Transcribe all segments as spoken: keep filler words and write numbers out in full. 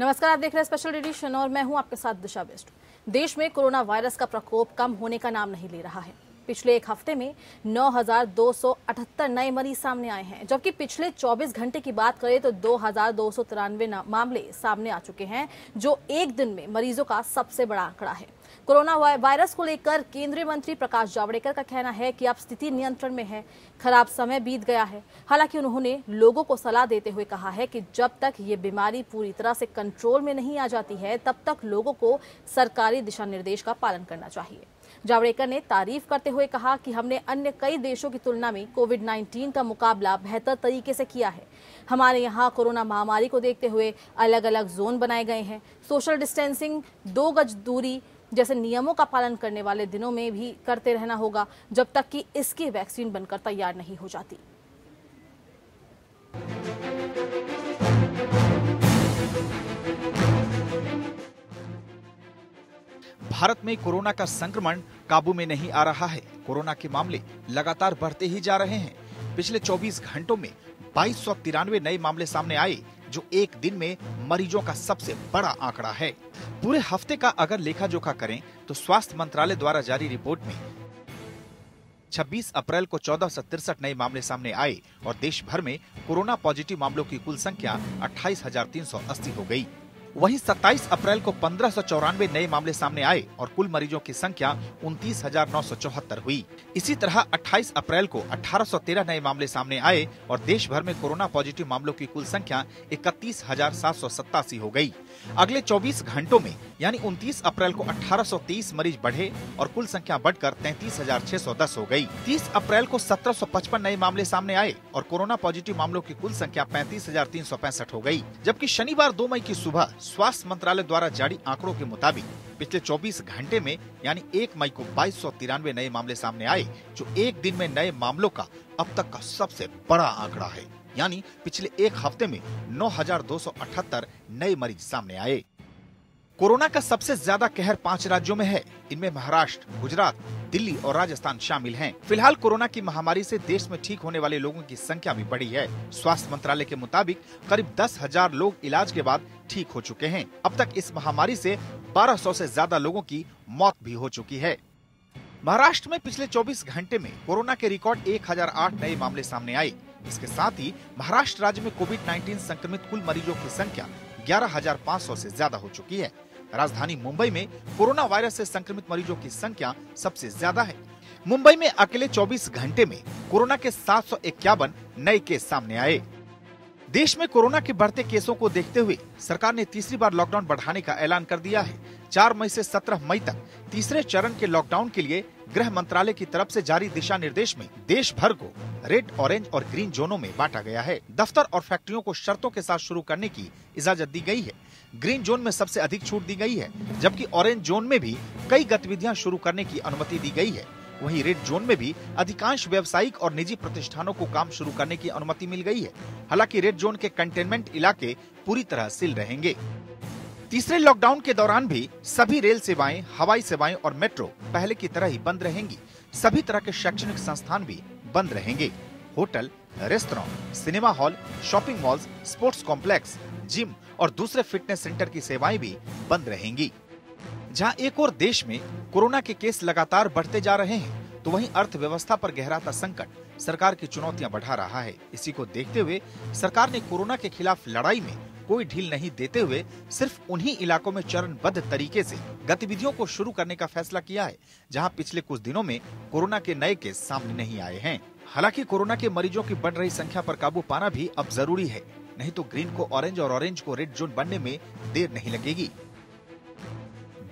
नमस्कार, आप देख रहे हैं स्पेशल एडिशन और मैं हूं आपके साथ दिशा बेस्ट। देश में कोरोना वायरस का प्रकोप कम होने का नाम नहीं ले रहा है। पिछले एक हफ्ते में नौ हज़ार दो सौ अठहत्तर नए मरीज सामने आए हैं, जबकि पिछले चौबीस घंटे की बात करें तो दो हजार दो सौ तिरानवे मामले सामने आ चुके हैं, जो एक दिन में मरीजों का सबसे बड़ा आंकड़ा है। कोरोना वायरस को लेकर केंद्रीय मंत्री प्रकाश जावड़ेकर का कहना है कि अब स्थिति नियंत्रण में है, खराब समय बीत गया है। हालांकि उन्होंने लोगों को सलाह देते हुए कहा है कि जब तक ये बीमारी पूरी तरह से कंट्रोल में नहीं आ जाती है, तब तक लोगों को सरकारी दिशा निर्देश का पालन करना चाहिए। जावड़ेकर ने तारीफ करते हुए कहा कि हमने अन्य कई देशों की तुलना में कोविड उन्नीस का मुकाबला बेहतर तरीके से किया है। हमारे यहाँ कोरोना महामारी को देखते हुए अलग अलग जोन बनाए गए हैं। सोशल डिस्टेंसिंग, दो गज दूरी जैसे नियमों का पालन करने वाले दिनों में भी करते रहना होगा, जब तक कि इसकी वैक्सीन बनकर तैयार नहीं हो जाती। भारत में कोरोना का संक्रमण काबू में नहीं आ रहा है। कोरोना के मामले लगातार बढ़ते ही जा रहे हैं। पिछले चौबीस घंटों में बाईस सौ तिरानवे नए मामले सामने आए, जो एक दिन में मरीजों का सबसे बड़ा आंकड़ा है। पूरे हफ्ते का अगर लेखा जोखा करें तो स्वास्थ्य मंत्रालय द्वारा जारी रिपोर्ट में छब्बीस अप्रैल को चौदह सौ तिरसठ नए मामले सामने आए और देश भर में कोरोना पॉजिटिव मामलों की कुल संख्या अट्ठाईस हजार तीन सौ अस्सी हो गई। वहीं सत्ताईस अप्रैल को पंद्रह सौ चौरानवे नए मामले सामने आए और कुल मरीजों की संख्या उनतीस हजार नौ सौ चौहत्तर हुई। इसी तरह अट्ठाईस अप्रैल को अठारह सौ तेरह नए मामले सामने आए और देश भर में कोरोना पॉजिटिव मामलों की कुल संख्या इकतीस हजार सात सौ सतासी हो गई। अगले चौबीस घंटों में यानी उनतीस अप्रैल को अठारह सौ तेईस मरीज बढ़े और कुल संख्या बढ़कर तैतीस हजार छह सौ दस हो गई। तीस अप्रैल को सत्रह सौ पचपन नए मामले सामने आए और कोरोना पॉजिटिव मामलों की कुल संख्या पैंतीस हजार तीन सौ पैंसठ हो गई। जबकि शनिवार दो मई की सुबह स्वास्थ्य मंत्रालय द्वारा जारी आंकड़ों के मुताबिक पिछले चौबीस घंटे में यानी एक मई को बाईस सौ तिरानवे नए मामले सामने आए, जो एक दिन में नए मामलों का अब तक का सबसे बड़ा आंकड़ा है। यानी पिछले एक हफ्ते में नौ हज़ार दो सौ अठहत्तर नए मरीज सामने आए। कोरोना का सबसे ज्यादा कहर पांच राज्यों में है। इनमें महाराष्ट्र, गुजरात, दिल्ली और राजस्थान शामिल हैं। फिलहाल कोरोना की महामारी से देश में ठीक होने वाले लोगों की संख्या भी बढ़ी है। स्वास्थ्य मंत्रालय के मुताबिक करीब दस हजार लोग इलाज के बाद ठीक हो चुके हैं। अब तक इस महामारी से बारह सौ से ज्यादा लोगों की मौत भी हो चुकी है। महाराष्ट्र में पिछले चौबीस घंटे में कोरोना के रिकॉर्ड एक हज़ार आठ नए मामले सामने आए। इसके साथ ही महाराष्ट्र राज्य में कोविड उन्नीस संक्रमित कुल मरीजों की संख्या ग्यारह हज़ार पाँच सौ से ज्यादा हो चुकी है। राजधानी मुंबई में कोरोना वायरस से संक्रमित मरीजों की संख्या सबसे ज्यादा है। मुंबई में अकेले चौबीस घंटे में कोरोना के सात सौ इक्यावन नए केस सामने आए। देश में कोरोना के बढ़ते केसों को देखते हुए सरकार ने तीसरी बार लॉकडाउन बढ़ाने का ऐलान कर दिया है। चार मई से सत्रह मई तक तीसरे चरण के लॉकडाउन के लिए गृह मंत्रालय की तरफ से जारी दिशा निर्देश में देश भर को रेड, ऑरेंज और ग्रीन जोनों में बांटा गया है। दफ्तर और फैक्ट्रियों को शर्तों के साथ शुरू करने की इजाजत दी गई है। ग्रीन जोन में सबसे अधिक छूट दी गई है, जबकि ऑरेंज जोन में भी कई गतिविधियाँ शुरू करने की अनुमति दी गई है। वहीं रेड जोन में भी अधिकांश व्यावसायिक और निजी प्रतिष्ठानों को काम शुरू करने की अनुमति मिल गई है। हालांकि रेड जोन के कंटेनमेंट इलाके पूरी तरह सील रहेंगे। तीसरे लॉकडाउन के दौरान भी सभी रेल सेवाएं, हवाई सेवाएं और मेट्रो पहले की तरह ही बंद रहेंगी। सभी तरह के शैक्षणिक संस्थान भी बंद रहेंगे। Hotel, restaurant, cinema hall, shopping mall, sports complex, gym और दूसरे फिटनेस सेंटर की सेवाएं भी बंद रहेंगी। जहां एक और देश में कोरोना के केस लगातार बढ़ते जा रहे हैं, तो वहीं अर्थव्यवस्था पर गहराता संकट सरकार की चुनौतियां बढ़ा रहा है। इसी को देखते हुए सरकार ने कोरोना के खिलाफ लड़ाई में कोई ढील नहीं देते हुए सिर्फ उन्हीं इलाकों में चरणबद्ध तरीके से गतिविधियों को शुरू करने का फैसला किया है, जहां पिछले कुछ दिनों में कोरोना के नए केस सामने नहीं आए हैं। हालांकि कोरोना के मरीजों की बढ़ रही संख्या पर काबू पाना भी अब जरूरी है, नहीं तो ग्रीन को ऑरेंज और ऑरेंज को रेड जोन बनने में देर नहीं लगेगी।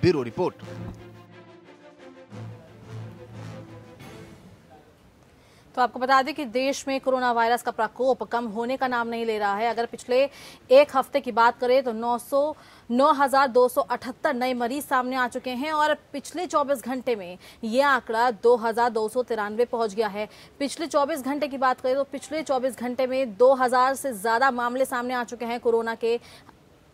Bureau report. तो आपको बता दें कि देश में कोरोना वायरस का प्रकोप कम होने का नाम नहीं ले रहा है। अगर पिछले एक हफ्ते की बात करें तो नौ हज़ार दो सौ अठहत्तर नए मरीज सामने आ चुके हैं और पिछले चौबीस घंटे में यह आंकड़ा दो हज़ार दो सौ तिरानवे पहुंच गया है। पिछले चौबीस घंटे की बात करें तो पिछले चौबीस घंटे में दो हज़ार से ज़्यादा मामले सामने आ चुके हैं कोरोना के।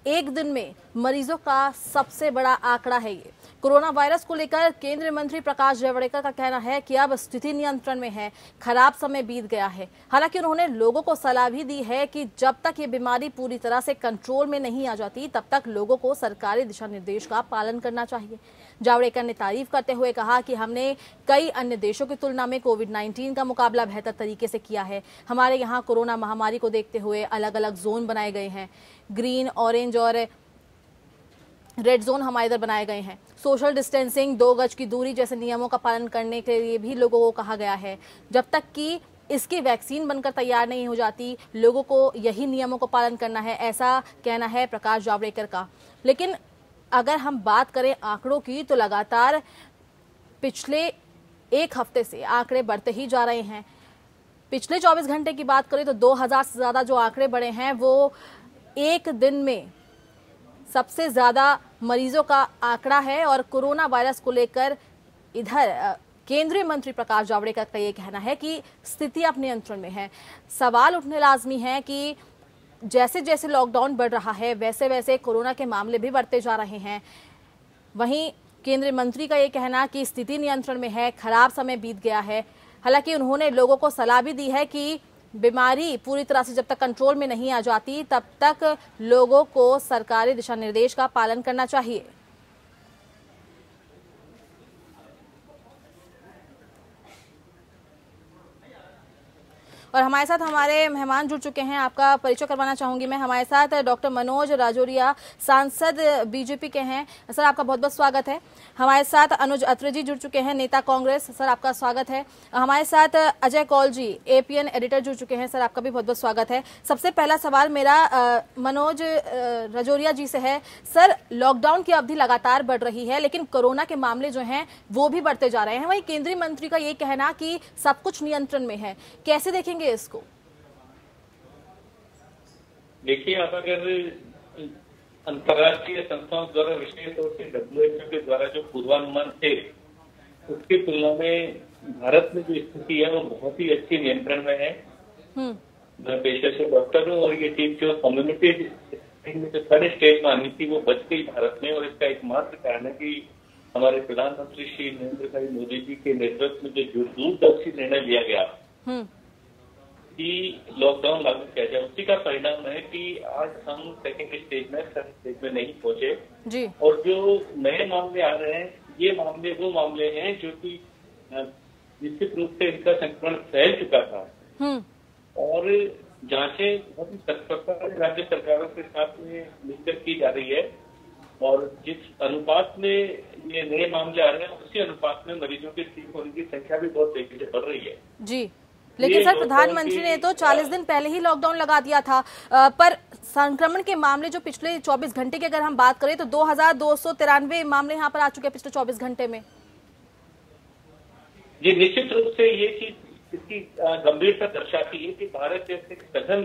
एक दिन में मरीजों का सबसे बड़ा आंकड़ा है ये। कोरोना वायरस को लेकर केंद्रीय मंत्री प्रकाश जावड़ेकर का कहना है कि अब स्थिति नियंत्रण में है, खराब समय बीत गया है। हालांकि उन्होंने लोगों को सलाह भी दी है कि जब तक ये बीमारी पूरी तरह से कंट्रोल में नहीं आ जाती तब तक लोगों को सरकारी दिशा निर्देश का पालन करना चाहिए। जावड़ेकर ने तारीफ करते हुए कहा कि हमने कई अन्य देशों की तुलना में कोविड नाइन्टीन का मुकाबला बेहतर तरीके से किया है। हमारे यहाँ कोरोना महामारी को देखते हुए अलग अलग जोन बनाए गए हैं, ग्रीन, ऑरेंज और रेड जोन हमारे इधर बनाए गए हैं। सोशल डिस्टेंसिंग, दो गज की दूरी जैसे नियमों का पालन करने के लिए भी लोगों को कहा गया है। जब तक कि इसकी वैक्सीन बनकर तैयार नहीं हो जाती लोगों को यही नियमों को पालन करना है, ऐसा कहना है प्रकाश जावड़ेकर का। लेकिन अगर हम बात करें आंकड़ों की तो लगातार पिछले एक हफ्ते से आंकड़े बढ़ते ही जा रहे हैं। पिछले चौबीस घंटे की बात करें तो दो हजार से ज़्यादा जो आंकड़े बढ़े हैं वो एक दिन में सबसे ज़्यादा मरीजों का आंकड़ा है। और कोरोना वायरस को लेकर इधर केंद्रीय मंत्री प्रकाश जावड़ेकर का ये कहना है कि स्थिति अब नियंत्रण में है। सवाल उठने लाजमी है कि जैसे जैसे लॉकडाउन बढ़ रहा है वैसे वैसे कोरोना के मामले भी बढ़ते जा रहे हैं। वहीं केंद्रीय मंत्री का ये कहना कि स्थिति नियंत्रण में है, खराब समय बीत गया है। हालांकि उन्होंने लोगों को सलाह भी दी है कि बीमारी पूरी तरह से जब तक कंट्रोल में नहीं आ जाती तब तक लोगों को सरकारी दिशा निर्देश का पालन करना चाहिए। और हमारे साथ हमारे मेहमान जुड़ चुके हैं, आपका परिचय करवाना चाहूंगी मैं। हमारे साथ डॉक्टर मनोज राजौरिया सांसद बीजेपी के हैं। सर, आपका बहुत बहुत स्वागत है। हमारे साथ अनुज अत्रे जी जुड़ चुके हैं, नेता कांग्रेस, सर आपका स्वागत है। हमारे साथ अजय कौल जी एपीएन एडिटर जुड़ चुके हैं, सर आपका भी बहुत बहुत स्वागत है। सबसे पहला सवाल मेरा आ, मनोज राजौरिया जी से है। सर, लॉकडाउन की अवधि लगातार बढ़ रही है लेकिन कोरोना के मामले जो हैं वो भी बढ़ते जा रहे हैं। वहीं केंद्रीय मंत्री का ये कहना कि सब कुछ नियंत्रण में है, कैसे देखेंगे इसको? देखिए, आप अगर अंतर्राष्ट्रीय संस्थाओं द्वारा विशेष तौर से डब्ल्यूएचओ के द्वारा जो पूर्वानुमान थे उसकी तुलना में भारत में जो स्थिति है वो बहुत ही अच्छी नियंत्रण में है। मैं पेशे से डॉक्टर हूँ और ये टीम जो कम्युनिटी में जो सारे स्टेट में आनी थी वो बच गई भारत में। और इसका एकमात्र कारण है कि हमारे प्रधानमंत्री श्री नरेंद्र मोदी जी के नेतृत्व में जो दूरदर्शी निर्णय लिया गया कि लॉकडाउन लागू किया जाए, उसी का परिणाम है कि आज हम सेकेंड स्टेज में थर्ड स्टेज में नहीं पहुंचे जी। और जो नए मामले आ रहे हैं ये मामले वो मामले हैं जो कि निश्चित रूप से इनका संक्रमण फैल चुका था। और जांचें बहुत ही तत्परता से राज्य सरकारों के साथ में मिलकर की जा रही है और जिस अनुपात में ये नए मामले आ रहे हैं उसी अनुपात में मरीजों के ठीक होने की संख्या भी बहुत तेजी से बढ़ रही है जी। लेकिन सर, प्रधानमंत्री ने तो चालीस दिन पहले ही लॉकडाउन लगा दिया था, पर संक्रमण के मामले जो पिछले चौबीस घंटे की अगर हम बात करें तो दो हजार दो सौ तिरानवे मामले यहाँ पर आ चुके हैं पिछले चौबीस घंटे में। जी, निश्चित रूप से ये चीज इसकी गंभीरता दर्शाती है कि भारत जैसे सघन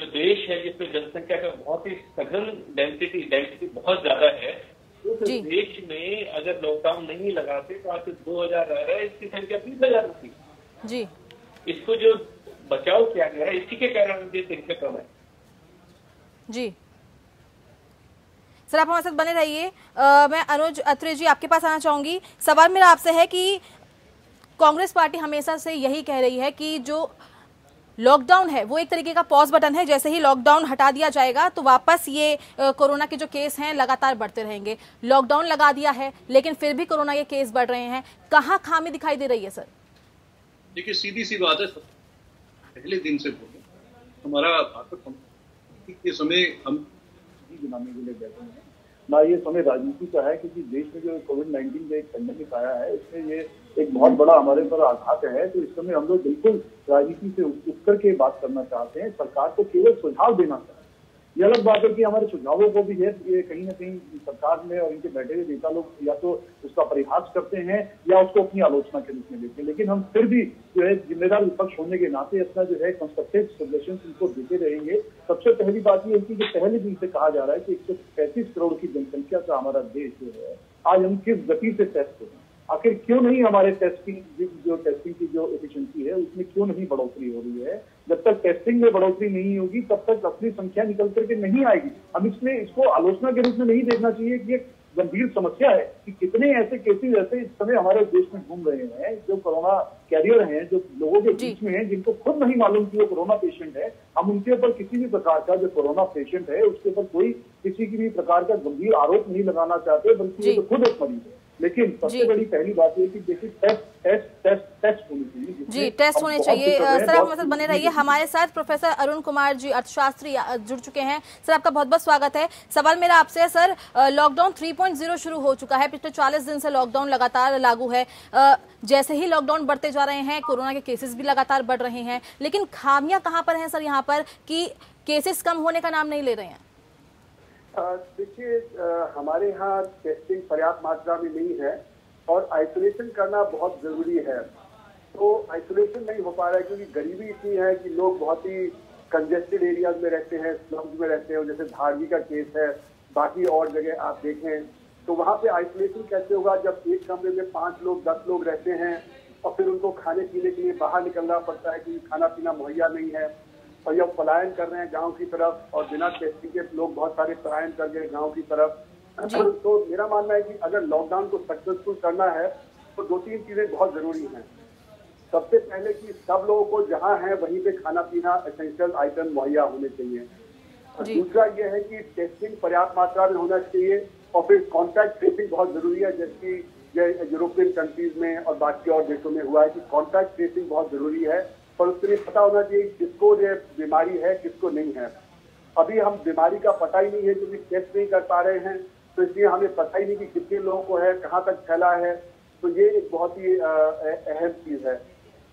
जो देश है जिसमें जनसंख्या का बहुत ही सघन डेंसिटी डेंसिटी बहुत ज्यादा है उस तो देश में अगर लॉकडाउन नहीं लगाते तो आज दो हजार आ रहा है, इसकी संख्या तीस हजार होती जी। इसको जो बचाव किया गया है इसी के कारण ये संख्या कम है जी। सर, आप हमारे साथ बने रहिए। मैं अनुज अत्रे जी आपके पास आना चाहूंगी। सवाल मेरा आपसे है कि कांग्रेस पार्टी हमेशा से यही कह रही है कि जो लॉकडाउन है वो एक तरीके का पॉज बटन है, जैसे ही लॉकडाउन हटा दिया जाएगा तो वापस ये कोरोना के जो केस हैं लगातार बढ़ते रहेंगे। लॉकडाउन लगा दिया है लेकिन फिर भी कोरोना के केस बढ़ रहे हैं, कहाँ खामी दिखाई दे रही है? सर देखिए, सीधी सी बात है, पहले दिन से बोले हमारा भारत के समय हम बनाने के लिए बैठे हैं ना, ये समय राजनीति का है क्योंकि देश में जो कोविड नाइन्टीन का एक पेंडेमिक आया है इसमें ये एक बहुत बड़ा हमारे ऊपर आघात है। तो इस समय हम लोग बिल्कुल राजनीति से उठ करके बात करना चाहते हैं, सरकार को केवल सुझाव देना चाहते हैं। ये अलग बात है कि हमारे सुझावों को भी है ये कहीं ना कहीं सरकार में और इनके बैठे हुए नेता लोग या तो उसका परिहास करते हैं या उसको अपनी आलोचना के रूप में लेते हैं। लेकिन हम फिर भी जो है जिम्मेदार विपक्ष होने के नाते अपना जो है कंस्ट्रक्टिव सजेशन इनको देते रहेंगे। सबसे पहली बात ये है कि जो पहले दिन से कहा जा रहा है कि एक सौ पैंतीस करोड़ की जनसंख्या का हमारा देश जो है आज हम किस गति से फैलते हैं आखिर क्यों नहीं हमारे टेस्टिंग जो टेस्टिंग की जो एफिशिएंसी है उसमें क्यों नहीं बढ़ोतरी हो रही है। जब तक टेस्टिंग में बढ़ोतरी नहीं होगी तब तक असली संख्या निकल करके नहीं आएगी। हम इसमें इसको आलोचना के रूप में नहीं देखना चाहिए कि गंभीर समस्या है कि कितने ऐसे केसेज ऐसे इस समय हमारे देश में घूम रहे हैं जो कोरोना कैरियर हैं, जो लोगों के बीच में हैं, जिनको खुद नहीं मालूम कि वो कोरोना पेशेंट है। हम उनके ऊपर किसी भी प्रकार का जो कोरोना पेशेंट है उसके ऊपर कोई किसी की भी प्रकार का गंभीर आरोप नहीं लगाना चाहते, बल्कि वो खुद एक मरीज है। लेकिन सबसे बड़ी पहली बात ये कि देखिए टेस्ट टेस्ट टेस्ट टेस्ट होनी चाहिए जी, टेस्ट होने चाहिए। सर आप मदद बने रहिए। हमारे साथ प्रोफेसर अरुण कुमार जी अर्थशास्त्री जुड़ चुके हैं। सर आपका बहुत बहुत स्वागत है। सवाल मेरा आपसे है sir, lockdown three point zero शुरू हो चुका है, पिछले चालीस दिन से लॉकडाउन लगातार लागू है। जैसे ही लॉकडाउन बढ़ते जा रहे हैं कोरोना के केसेस भी लगातार बढ़ रहे हैं, लेकिन खामियां कहाँ पर हैं सर यहाँ पर कि केसेस कम होने का नाम नहीं ले रहे हैं? देखिए हमारे यहाँ टेस्टिंग पर्याप्त मात्रा में नहीं है और आइसोलेशन करना बहुत जरूरी है, तो आइसोलेशन नहीं हो पा रहा है क्योंकि गरीबी इतनी है कि लोग बहुत ही कंजेस्टेड एरियाज में रहते हैं, स्लम्स में रहते हैं। जैसे धारावी का केस है, बाकी और जगह आप देखें तो वहाँ पे आइसोलेशन कैसे होगा जब एक कमरे में पाँच लोग दस लोग रहते हैं और फिर उनको खाने पीने के लिए बाहर निकलना पड़ता है क्योंकि खाना पीना मुहैया नहीं है और ये पलायन कर रहे हैं गांव की तरफ और बिना टेस्टिंग के लोग बहुत सारे पलायन कर गए गांव की तरफ। तो मेरा मानना है कि अगर लॉकडाउन को सक्सेसफुल करना है तो दो तीन चीजें बहुत जरूरी हैं। सबसे पहले कि सब लोगों को जहां है वहीं पे खाना पीना एसेंशियल आइटम मुहैया होने चाहिए। दूसरा ये है कि टेस्टिंग पर्याप्त मात्रा में होना चाहिए और फिर कॉन्टैक्ट ट्रेसिंग बहुत जरूरी है, जैसे यूरोपियन कंट्रीज में और बाकी और देशों में हुआ है कि कॉन्टैक्ट ट्रेसिंग बहुत जरूरी है पर उसके लिए पता होना चाहिए किसको ये बीमारी है किसको नहीं है। अभी हम बीमारी का पता ही नहीं है क्योंकि टेस्ट नहीं कर पा रहे हैं, तो इसलिए हमें पता ही नहीं कि कितने लोगों को है, कहाँ तक फैला है। तो ये एक बहुत ही अहम चीज़ है।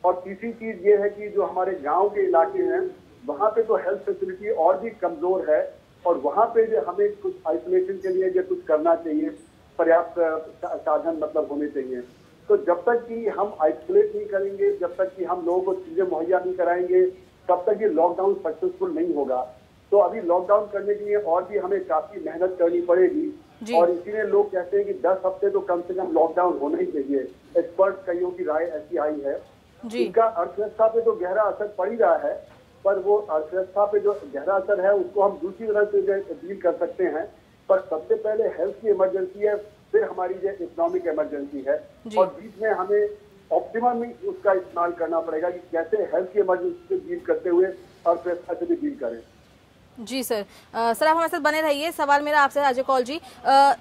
और तीसरी चीज़ ये है कि जो हमारे गांव के इलाके हैं वहाँ पे तो हेल्थ फैसिलिटी और भी कमज़ोर है और वहाँ पे जो हमें कुछ आइसोलेशन के लिए जो कुछ करना चाहिए, पर्याप्त साधन मतलब होने चाहिए। तो जब तक कि हम आइसोलेट नहीं करेंगे, जब तक कि हम लोगों को चीजें मुहैया नहीं कराएंगे, तब तक ये लॉकडाउन सक्सेसफुल नहीं होगा। तो अभी लॉकडाउन करने के लिए और भी हमें काफी मेहनत करनी पड़ेगी और इसीलिए लोग कहते हैं कि दस हफ्ते तो कम से कम लॉकडाउन होना ही चाहिए। एक्सपर्ट कईयों की राय ऐसी आई है। इसका अर्थव्यवस्था पे तो गहरा असर पड़ ही रहा है, पर वो अर्थव्यवस्था पे जो गहरा असर है उसको हम दूसरी तरह से डील कर सकते हैं। पर सबसे पहले हेल्थ की इमरजेंसी है, फिर हमारी जो इकोनॉमिक इमरजेंसी है और बीच में हमें ऑप्टिमम उसका इस्तेमाल करना पड़ेगा कि कैसे हेल्थ की इमरजेंसी से डील करते हुए अर्थव्यवस्था से भी डील करें। जी सर, आ, सर आप हमारे साथ बने रहिए। सवाल मेरा आपसे अजय कौल जी, आ,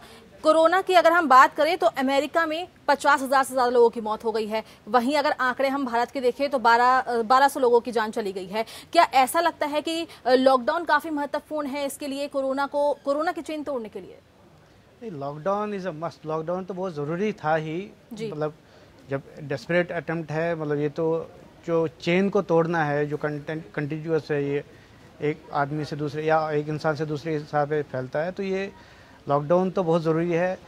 कोरोना की अगर हम बात करें तो अमेरिका में पचास हजार से ज्यादा लोगों की मौत हो गई है, वहीं अगर आंकड़े हम भारत के देखें तो बारह बारह सौ लोगों की जान चली गई है। क्या ऐसा लगता है कि लॉकडाउन काफी महत्वपूर्ण है इसके लिए, कोरोना को कोरोना की चेन तोड़ने के लिए? Lockdown is a must. Lockdown तो बहुत ज़रूरी था ही, मतलब जब डेस्परेट अटेम्प्ट है, मतलब ये तो जो चेन को तोड़ना है जो कंटेंट कंटिन्यूस है, ये एक आदमी से दूसरे या एक इंसान से दूसरे इंसान पे फैलता है, तो ये लॉकडाउन तो बहुत ज़रूरी है।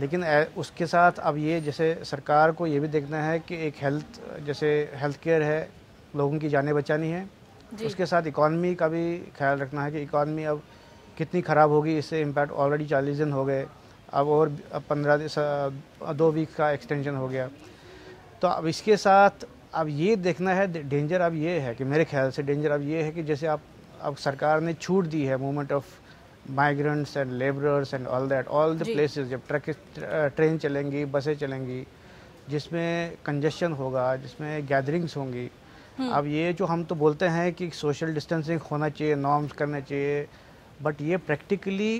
लेकिन उसके साथ अब ये जैसे सरकार को ये भी देखना है कि एक हेल्थ जैसे हेल्थ केयर है, लोगों की जानें बचानी है, उसके साथ इकॉनमी का भी ख्याल रखना है कि इकॉनमी अब कितनी ख़राब होगी। इससे इम्पैक्ट ऑलरेडी चालीस दिन हो गए, अब और पंद्रह दिन दो वीक का एक्सटेंशन हो गया। तो अब इसके साथ अब ये देखना है, डेंजर अब ये है कि मेरे ख्याल से डेंजर अब ये है कि जैसे आप अब सरकार ने छूट दी है movement of migrants and labourers and all that all the places. जब ट्रक ट्रेन चलेंगी, बसें चलेंगी, जिसमें कंजेशन होगा, जिसमें गैदरिंग्स होंगी। अब ये जो हम तो बोलते हैं कि सोशल डिस्टेंसिंग होना चाहिए, नॉर्म्स करना चाहिए, बट ये प्रैक्टिकली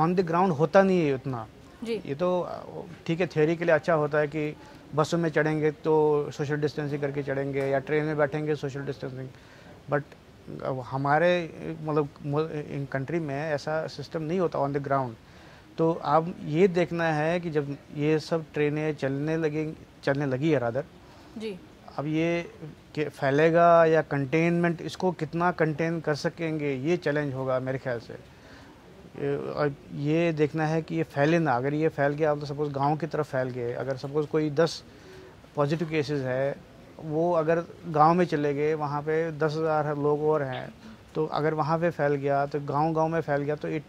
ऑन द ग्राउंड होता नहीं है उतना जी। ये तो ठीक है, थ्योरी के लिए अच्छा होता है कि बसों में चढ़ेंगे तो सोशल डिस्टेंसिंग करके चढ़ेंगे या ट्रेन में बैठेंगे सोशल डिस्टेंसिंग, बट हमारे मतलब कंट्री में ऐसा सिस्टम नहीं होता ऑन द ग्राउंड। तो अब ये देखना है कि जब ये सब ट्रेनें चलने लगें चलने लगी है रादर जी, अब ये फैलेगा या कंटेनमेंट, इसको कितना कंटेन कर सकेंगे ये चैलेंज होगा मेरे ख्याल से। और ये देखना है कि ये फैले ना, अगर ये फैल गया आप तो सपोज़ गांव की तरफ फैल गए, अगर सपोज़ कोई दस पॉजिटिव केसेस है वो अगर गांव में चले गए, वहाँ पे दस हज़ार लोग और हैं, तो अगर वहाँ पे फैल गया तो गांव गांव में फैल गया तो इट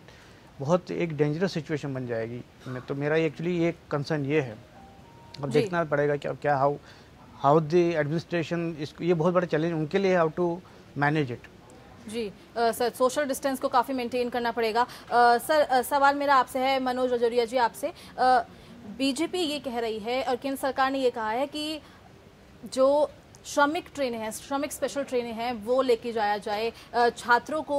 बहुत एक डेंजरस सिचुएशन बन जाएगी। तो मेरा एक्चुअली ये कंसर्न ये है। अब देखना पड़ेगा कि क्या हाउ हाउ द एडमिनिस्ट्रेशन इसको, ये बहुत बड़ा चैलेंज उनके लिए, हाउ टू मैनेज इट। जी सर, सोशल डिस्टेंस को काफ़ी मेंटेन करना पड़ेगा। सर uh, uh, सवाल मेरा आपसे है, मनोज राजौरिया जी आपसे, uh, बीजेपी ये कह रही है और केंद्र सरकार ने ये कहा है कि जो श्रमिक ट्रेनें हैं, श्रमिक स्पेशल ट्रेनें हैं, वो लेके जाया जाए, छात्रों को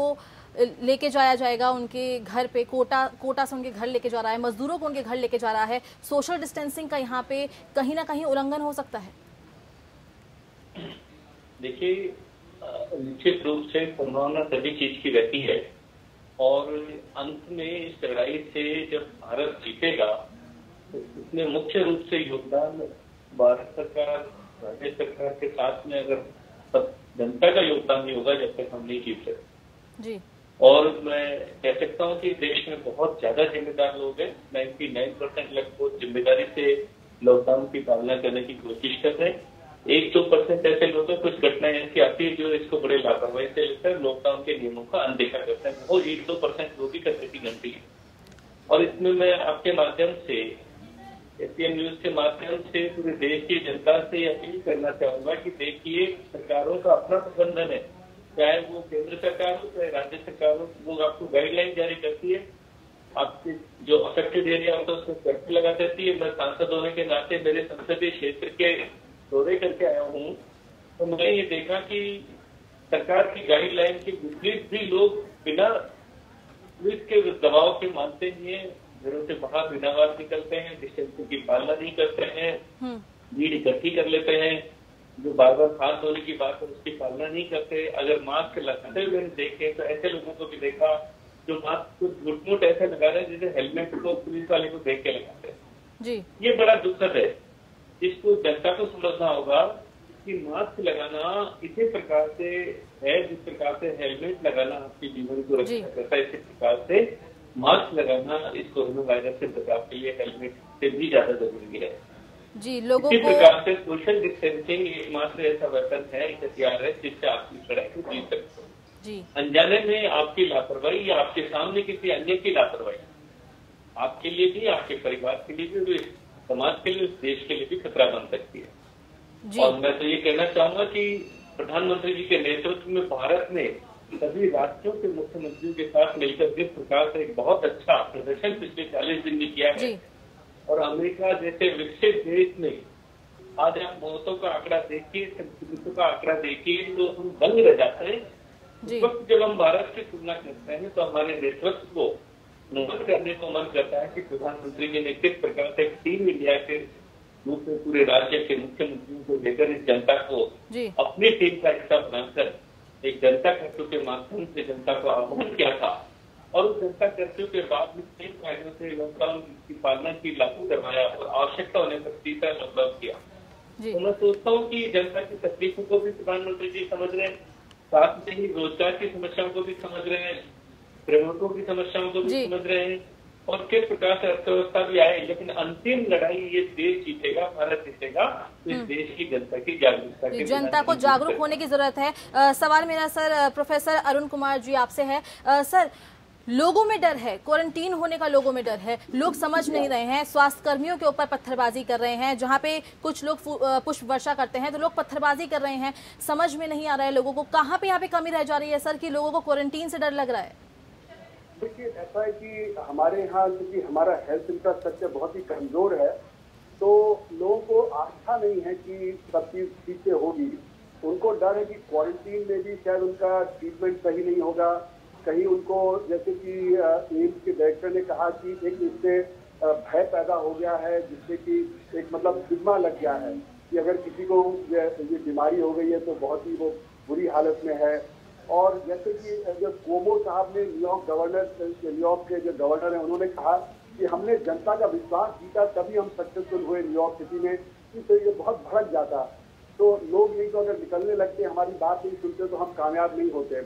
लेके जाया जाएगा उनके घर पे, कोटा कोटा से उनके घर लेके जा रहा है, मजदूरों को उनके घर लेके जा रहा है, सोशल डिस्टेंसिंग का यहाँ पे कहीं ना कहीं उल्लंघन हो सकता है। देखिए, निश्चित रूप से संभावना सभी चीज की रहती है और अंत में इस लड़ाई से जब भारत जीतेगा तो इसमें मुख्य रूप से योगदान भारत सरकार, राज्य सरकार के साथ में अगर सब जनता का योगदान नहीं होगा जब तक हम नहीं जीत सकते जी। और मैं कह सकता हूँ कि देश में बहुत ज्यादा जिम्मेदार लोग हैं, नाइन्टी नाइन परसेंट लगभग जिम्मेदारी से लॉकडाउन की पालना करने की कोशिश कर रहे हैं। एक दो परसेंट ऐसे लोग हैं, कुछ घटनाएं ऐसी आती है जो इसको बड़े लापरवाही से लेकर लॉकडाउन के नियमों का अनदेखा करते हैं, वो एक दो परसेंट लोग ही करने की गलती है। और इसमें मैं आपके माध्यम से, एसपीएन न्यूज के माध्यम से, पूरे देश की जनता से अपील करना चाहूंगा कि देखिए, सरकारों का अपना प्रबंधन है, चाहे वो केंद्र सरकार हो चाहे राज्य सरकार हो, लोग आपको गाइडलाइन जारी करती है, आपके जो अफेक्टेड एरिया होता है उसको कर्फ्यू लगा देती है। मैं सांसद होने के नाते मेरे संसदीय क्षेत्र के दौरे करके आया हूँ तो मैंने ये देखा कि सरकार की गाइडलाइन के विपरीत भी लोग बिना पुलिस के दबाव के मानते हुए घरों से बाहर बिना बात निकलते हैं, डिस्टेंसिंग की पालना नहीं करते हैं, भीड़ इकट्ठी कर लेते हैं, जो बार बार हाथ धोने की बात है उसकी पालना नहीं करते। अगर मास्क लगाते हुए देखे तो ऐसे लोगों को भी देखा जो मास्क को झूठ-मूठ ऐसे लगा रहे हैं जैसे हेलमेट को पुलिस वाले को देख के लगाते हैं। ये बड़ा दुखद है। इसको जनता को समझना होगा कि मास्क लगाना इसी प्रकार से है जिस प्रकार से हेलमेट लगाना आपके जीवन को रक्षा करता है, इसी प्रकार से मास्क लगाना इस कोरोना वायरस से बचाव के लिए हेलमेट से भी ज्यादा जरूरी है जी। लोगों इसी को प्रकार से सोशल डिस्टेंसिंग एकमात्र ऐसा वेपन है, एक हथियार है जिससे आप इस लड़ाई को जीत सकते हो। अनजाने में आपकी लापरवाही या आपके सामने किसी अन्य की लापरवाही आपके लिए भी, आपके परिवार के लिए भी, समाज के लिए, देश के लिए भी खतरा बन सकती है। और मैं तो ये कहना चाहूंगा कि प्रधानमंत्री जी के नेतृत्व में भारत ने सभी राज्यों के मुख्यमंत्रियों के साथ मिलकर जिस प्रकार से एक बहुत अच्छा प्रदर्शन पिछले चालीस दिन में किया है, और अमेरिका जैसे विकसित देश में आज आप मौतों का आंकड़ा देखिए, संक्रमितों का आंकड़ा देखिए तो हम दंग रह जाते हैं। उस वक्त जब हम भारत की तुलना करते हैं तो हमारे नेतृत्व को नोट करने को मन करता है कि प्रधानमंत्री जी ने किस प्रकार से टीम इंडिया के रूप में पूरे राज्य के मुख्यमंत्रियों को लेकर इस जनता को अपनी टीम का हिस्सा बनाकर एक जनता कर्फ्यू के माध्यम से जनता को आह्वान किया था, और उस जनता कर्फ्यू के बाद में कई कायदों से लॉकडाउन की पालना की लागू करवाया और आवश्यकता होने पर तीसरा लॉकडाउन किया। तो मैं सोचता हूँ कि जनता की तकलीफों को भी प्रधानमंत्री जी समझ रहे हैं, साथ में ही रोजगार की समस्याओं को भी समझ रहे हैं, श्रमिकों की समस्याओं को भी समझ रहे हैं, और किस प्रकार से अर्थव्यवस्था भी आए। लेकिन अंतिम लड़ाई ये देश जीतेगा, भारत जीतेगा, तो इस देश की जनता की जागरूकता की जनता को जागरूक होने की जरूरत है। आ, सवाल मेरा सर प्रोफेसर अरुण कुमार जी आपसे है। आ, सर, लोगों में डर है, क्वारंटीन होने का लोगों में डर है, लोग समझ नहीं रहे हैं, स्वास्थ्य कर्मियों के ऊपर पत्थरबाजी कर रहे हैं, जहाँ पे कुछ लोग पुष्प वर्षा करते हैं तो लोग पत्थरबाजी कर रहे हैं, समझ में नहीं आ रहा है लोगों को, कहाँ पे यहाँ पे कमी रह जा रही है सर कि लोगों को क्वारंटीन से डर लग रहा है? देखिए, ऐसा है कि हमारे यहाँ क्योंकि हमारा हेल्थ इंफ्रास्ट्रक्चर बहुत ही कमजोर है तो लोगों को आस्था नहीं है कि सब चीज़ ठीक से होगी। उनको डर है कि क्वारंटीन में भी शायद उनका ट्रीटमेंट सही नहीं होगा, कहीं उनको जैसे कि एम्स के डायरेक्टर ने कहा कि एक इससे भय पैदा हो गया है जिससे कि एक मतलब स्टिग्मा लग गया है कि अगर किसी को ये बीमारी हो गई है तो बहुत ही वो बुरी हालत में है। और जैसे कि जो कोमो साहब ने न्यूयॉर्क गवर्नर न्यूयॉर्क के जो गवर्नर हैं उन्होंने कहा कि हमने जनता का विश्वास जीता तभी हम सक्सेसफुल हुए न्यूयॉर्क सिटी में, इससे ये बहुत भड़क जाता। तो लोग यही तो अगर निकलने लगते, हमारी बात नहीं सुनते तो हम कामयाब नहीं होते।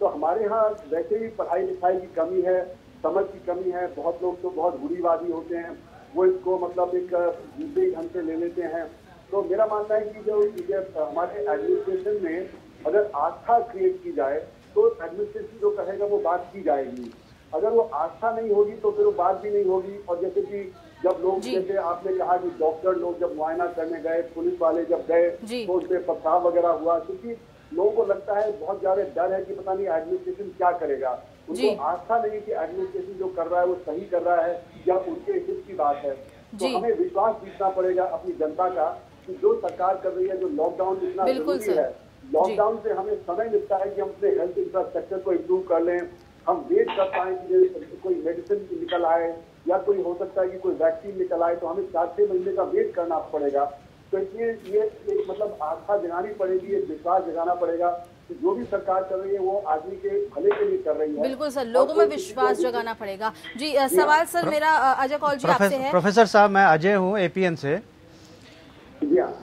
तो हमारे यहाँ वैसे ही पढ़ाई लिखाई की कमी है, समझ की कमी है, बहुत लोग तो बहुत रूढ़िवादी होते हैं, वो इसको मतलब एक दूसरे ढंग से ले लेते हैं। तो मेरा मानना है कि जो हमारे एडमिनिस्ट्रेशन में अगर आस्था क्रिएट की जाए तो एडमिनिस्ट्रेशन जो कहेगा वो बात की जाएगी, अगर वो आस्था नहीं होगी तो फिर वो बात भी नहीं होगी। और जैसे कि जब लोग, जैसे आपने कहा कि डॉक्टर लोग जब मुआयना करने गए, पुलिस वाले जब गए तो उस पर पथराव वगैरह हुआ, क्योंकि लोगों को लगता है, बहुत ज्यादा डर है कि पता नहीं एडमिनिस्ट्रेशन क्या करेगा, उनको आस्था नहीं कि एडमिनिस्ट्रेशन जो कर रहा है वो सही कर रहा है या उनके हित की बात है। तो हमें विश्वास जीतना पड़ेगा अपनी जनता का कि जो सरकार कर रही है, जो लॉकडाउन इतना जरूरी है, लॉकडाउन से हमें समय मिलता है कि हम अपने हेल्थ इंफ्रास्ट्रक्चर को इम्प्रूव कर लें, हम वेट कर पाए कि कोई मेडिसिन निकल आए या कोई हो सकता है कि कोई वैक्सीन निकल आए, तो हमें चार छह महीने का वेट करना पड़ेगा। तो इसलिए ये एक मतलब आस्था जगानी पड़ेगी, एक विश्वास जगाना पड़ेगा कि जो भी सरकार कर रही है वो आदमी के भले के लिए कर रही है। बिल्कुल सर, लोगों में विश्वास जगाना पड़ेगा। जी सवाल सर मेरा अजय कौल जी आपसे है। प्रोफेसर साहब, मैं अजय हूँ एपीएन से।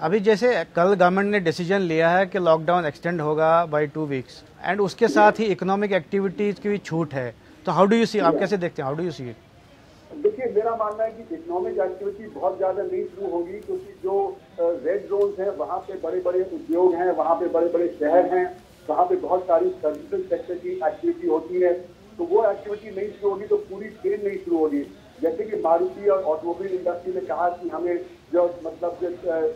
अभी जैसे कल गवर्नमेंट ने डिसीजन लिया है कि लॉकडाउन एक्सटेंड होगा बाई टू वीक्स एंड उसके साथ ही इकोनॉमिक एक्टिविटीज की भी छूट है, तो हाउ डू यू सी, आप कैसे देखते हैं, हाउ डू यू सी? देखिए, मेरा मानना है कि इकोनॉमिक एक्टिविटी बहुत ज्यादा नहीं शुरू होगी, क्योंकि जो रेड जोन्स हैं वहाँ पे बड़े बड़े उद्योग हैं, वहाँ पे बड़े बड़े शहर हैं, वहाँ पे बहुत सारी सर्विसेज सेक्टर की एक्टिविटी होती है, तो वो एक्टिविटी नहीं शुरू होगी, तो पूरी चेन नहीं शुरू होगी। जैसे कि मारुति और ऑटोमोबाइल इंडस्ट्री ने कहा कि हमें जो मतलब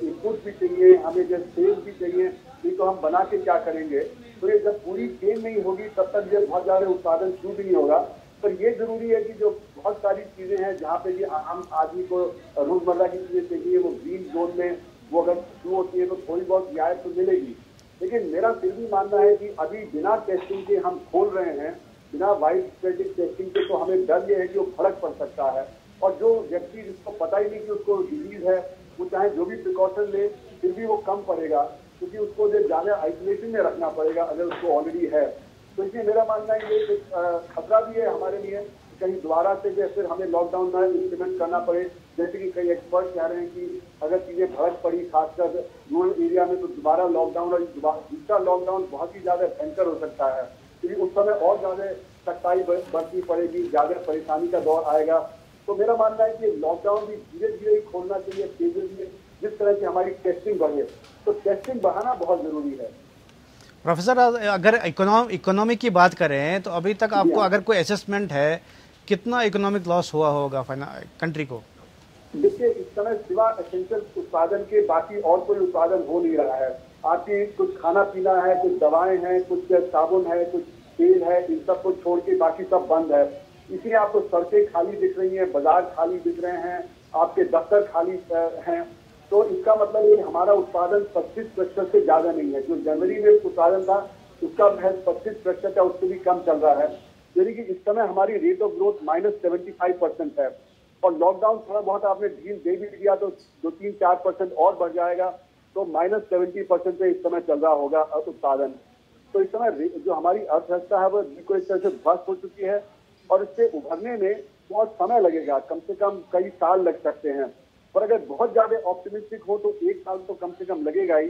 इनपुट भी चाहिए, हमें जो सेल्स भी चाहिए, नहीं तो हम बना के क्या करेंगे। तो ये जब पूरी चेन नहीं होगी तब तक ये बहुत ज्यादा उत्पादन शुरू नहीं होगा। पर ये जरूरी है कि जो बहुत सारी चीजें हैं जहाँ पे कि आम आदमी को रोजमर्रा की चीजें चाहिए, वो ग्रीन जोन में वो अगर शुरू होती है तो थोड़ी बहुत रियायत तो मिलेगी। लेकिन मेरा फिर भी मानना है कि अभी बिना टेस्टिंग के हम खोल रहे हैं, बिना वाइड स्प्रेड टेस्टिंग के, तो हमें डर ये है कि वो फर्क पड़ सकता है। और जो व्यक्ति जिसको पता ही नहीं कि उसको डिजीज है, वो चाहे जो भी प्रिकॉशन ले फिर भी वो कम पड़ेगा, क्योंकि उसको जो ज़्यादा आइसोलेशन में रखना पड़ेगा अगर उसको ऑलरेडी है। तो इसलिए मेरा मानना है ये एक खतरा भी है हमारे लिए, कहीं दोबारा से जो फिर हमें लॉकडाउन ना इम्प्लीमेंट करना पड़े। जैसे कि कई एक्सपर्ट कह रहे हैं कि अगर चीज़ें भड़क पड़ी खासकर रूरल एरिया में तो दोबारा लॉकडाउन, और दूसरा लॉकडाउन बहुत ही ज़्यादा भयंकर हो सकता है, क्योंकि उस समय और ज़्यादा सख्ताई बरतनी पड़ेगी, ज़्यादा परेशानी का दौर आएगा। तो मेरा मानना है कि लॉकडाउन भी धीरे धीरे खोलना चाहिए, तेजी से, जिस तरह की हमारी टेस्टिंग बढ़े, तो टेस्टिंग बढ़ाना बहुत ज़रूरी है। प्रोफेसर, अगर इकोनॉमी की बात करें तो अभी तक आपको अगर कोई असेसमेंट है कितना इकोनॉमिक लॉस हुआ होगा कंट्री को? देखिए, इस समय सिवा एसेंशियल उत्पादन के बाकी और कोई उत्पादन हो नहीं रहा है। आपकी कुछ खाना पीना है, कुछ दवाएं हैं, कुछ साबुन है, कुछ तेल है, इन सब को छोड़ के बाकी सब बंद है। इसलिए आपको सड़कें खाली दिख रही हैं, बाजार खाली दिख रहे हैं, आपके दफ्तर खाली हैं। तो इसका मतलब ये, हमारा उत्पादन पच्चीस प्रतिशत से ज्यादा नहीं है। जो जनवरी में उत्पादन था उसका महज पच्चीस प्रतिशत या उससे भी कम चल रहा है, यानी कि इस समय हमारी rate of growth minus seventy five percent है। और लॉकडाउन थोड़ा बहुत आपने ढील दे भी दिया तो दो तीन चार परसेंट और बढ़ जाएगा, तो माइनस सेवेंटी परसेंट से इस समय चल रहा होगा उत्पादन। तो इस समय जो हमारी अर्थव्यवस्था है वो बिल्कुल एक तरह से ध्वस्त हो चुकी है, और इससे उभरने में बहुत समय लगेगा, कम से कम कई साल लग सकते हैं। पर अगर बहुत ज्यादा ऑप्टिमिस्टिक हो तो एक साल तो कम से कम लगेगा ही।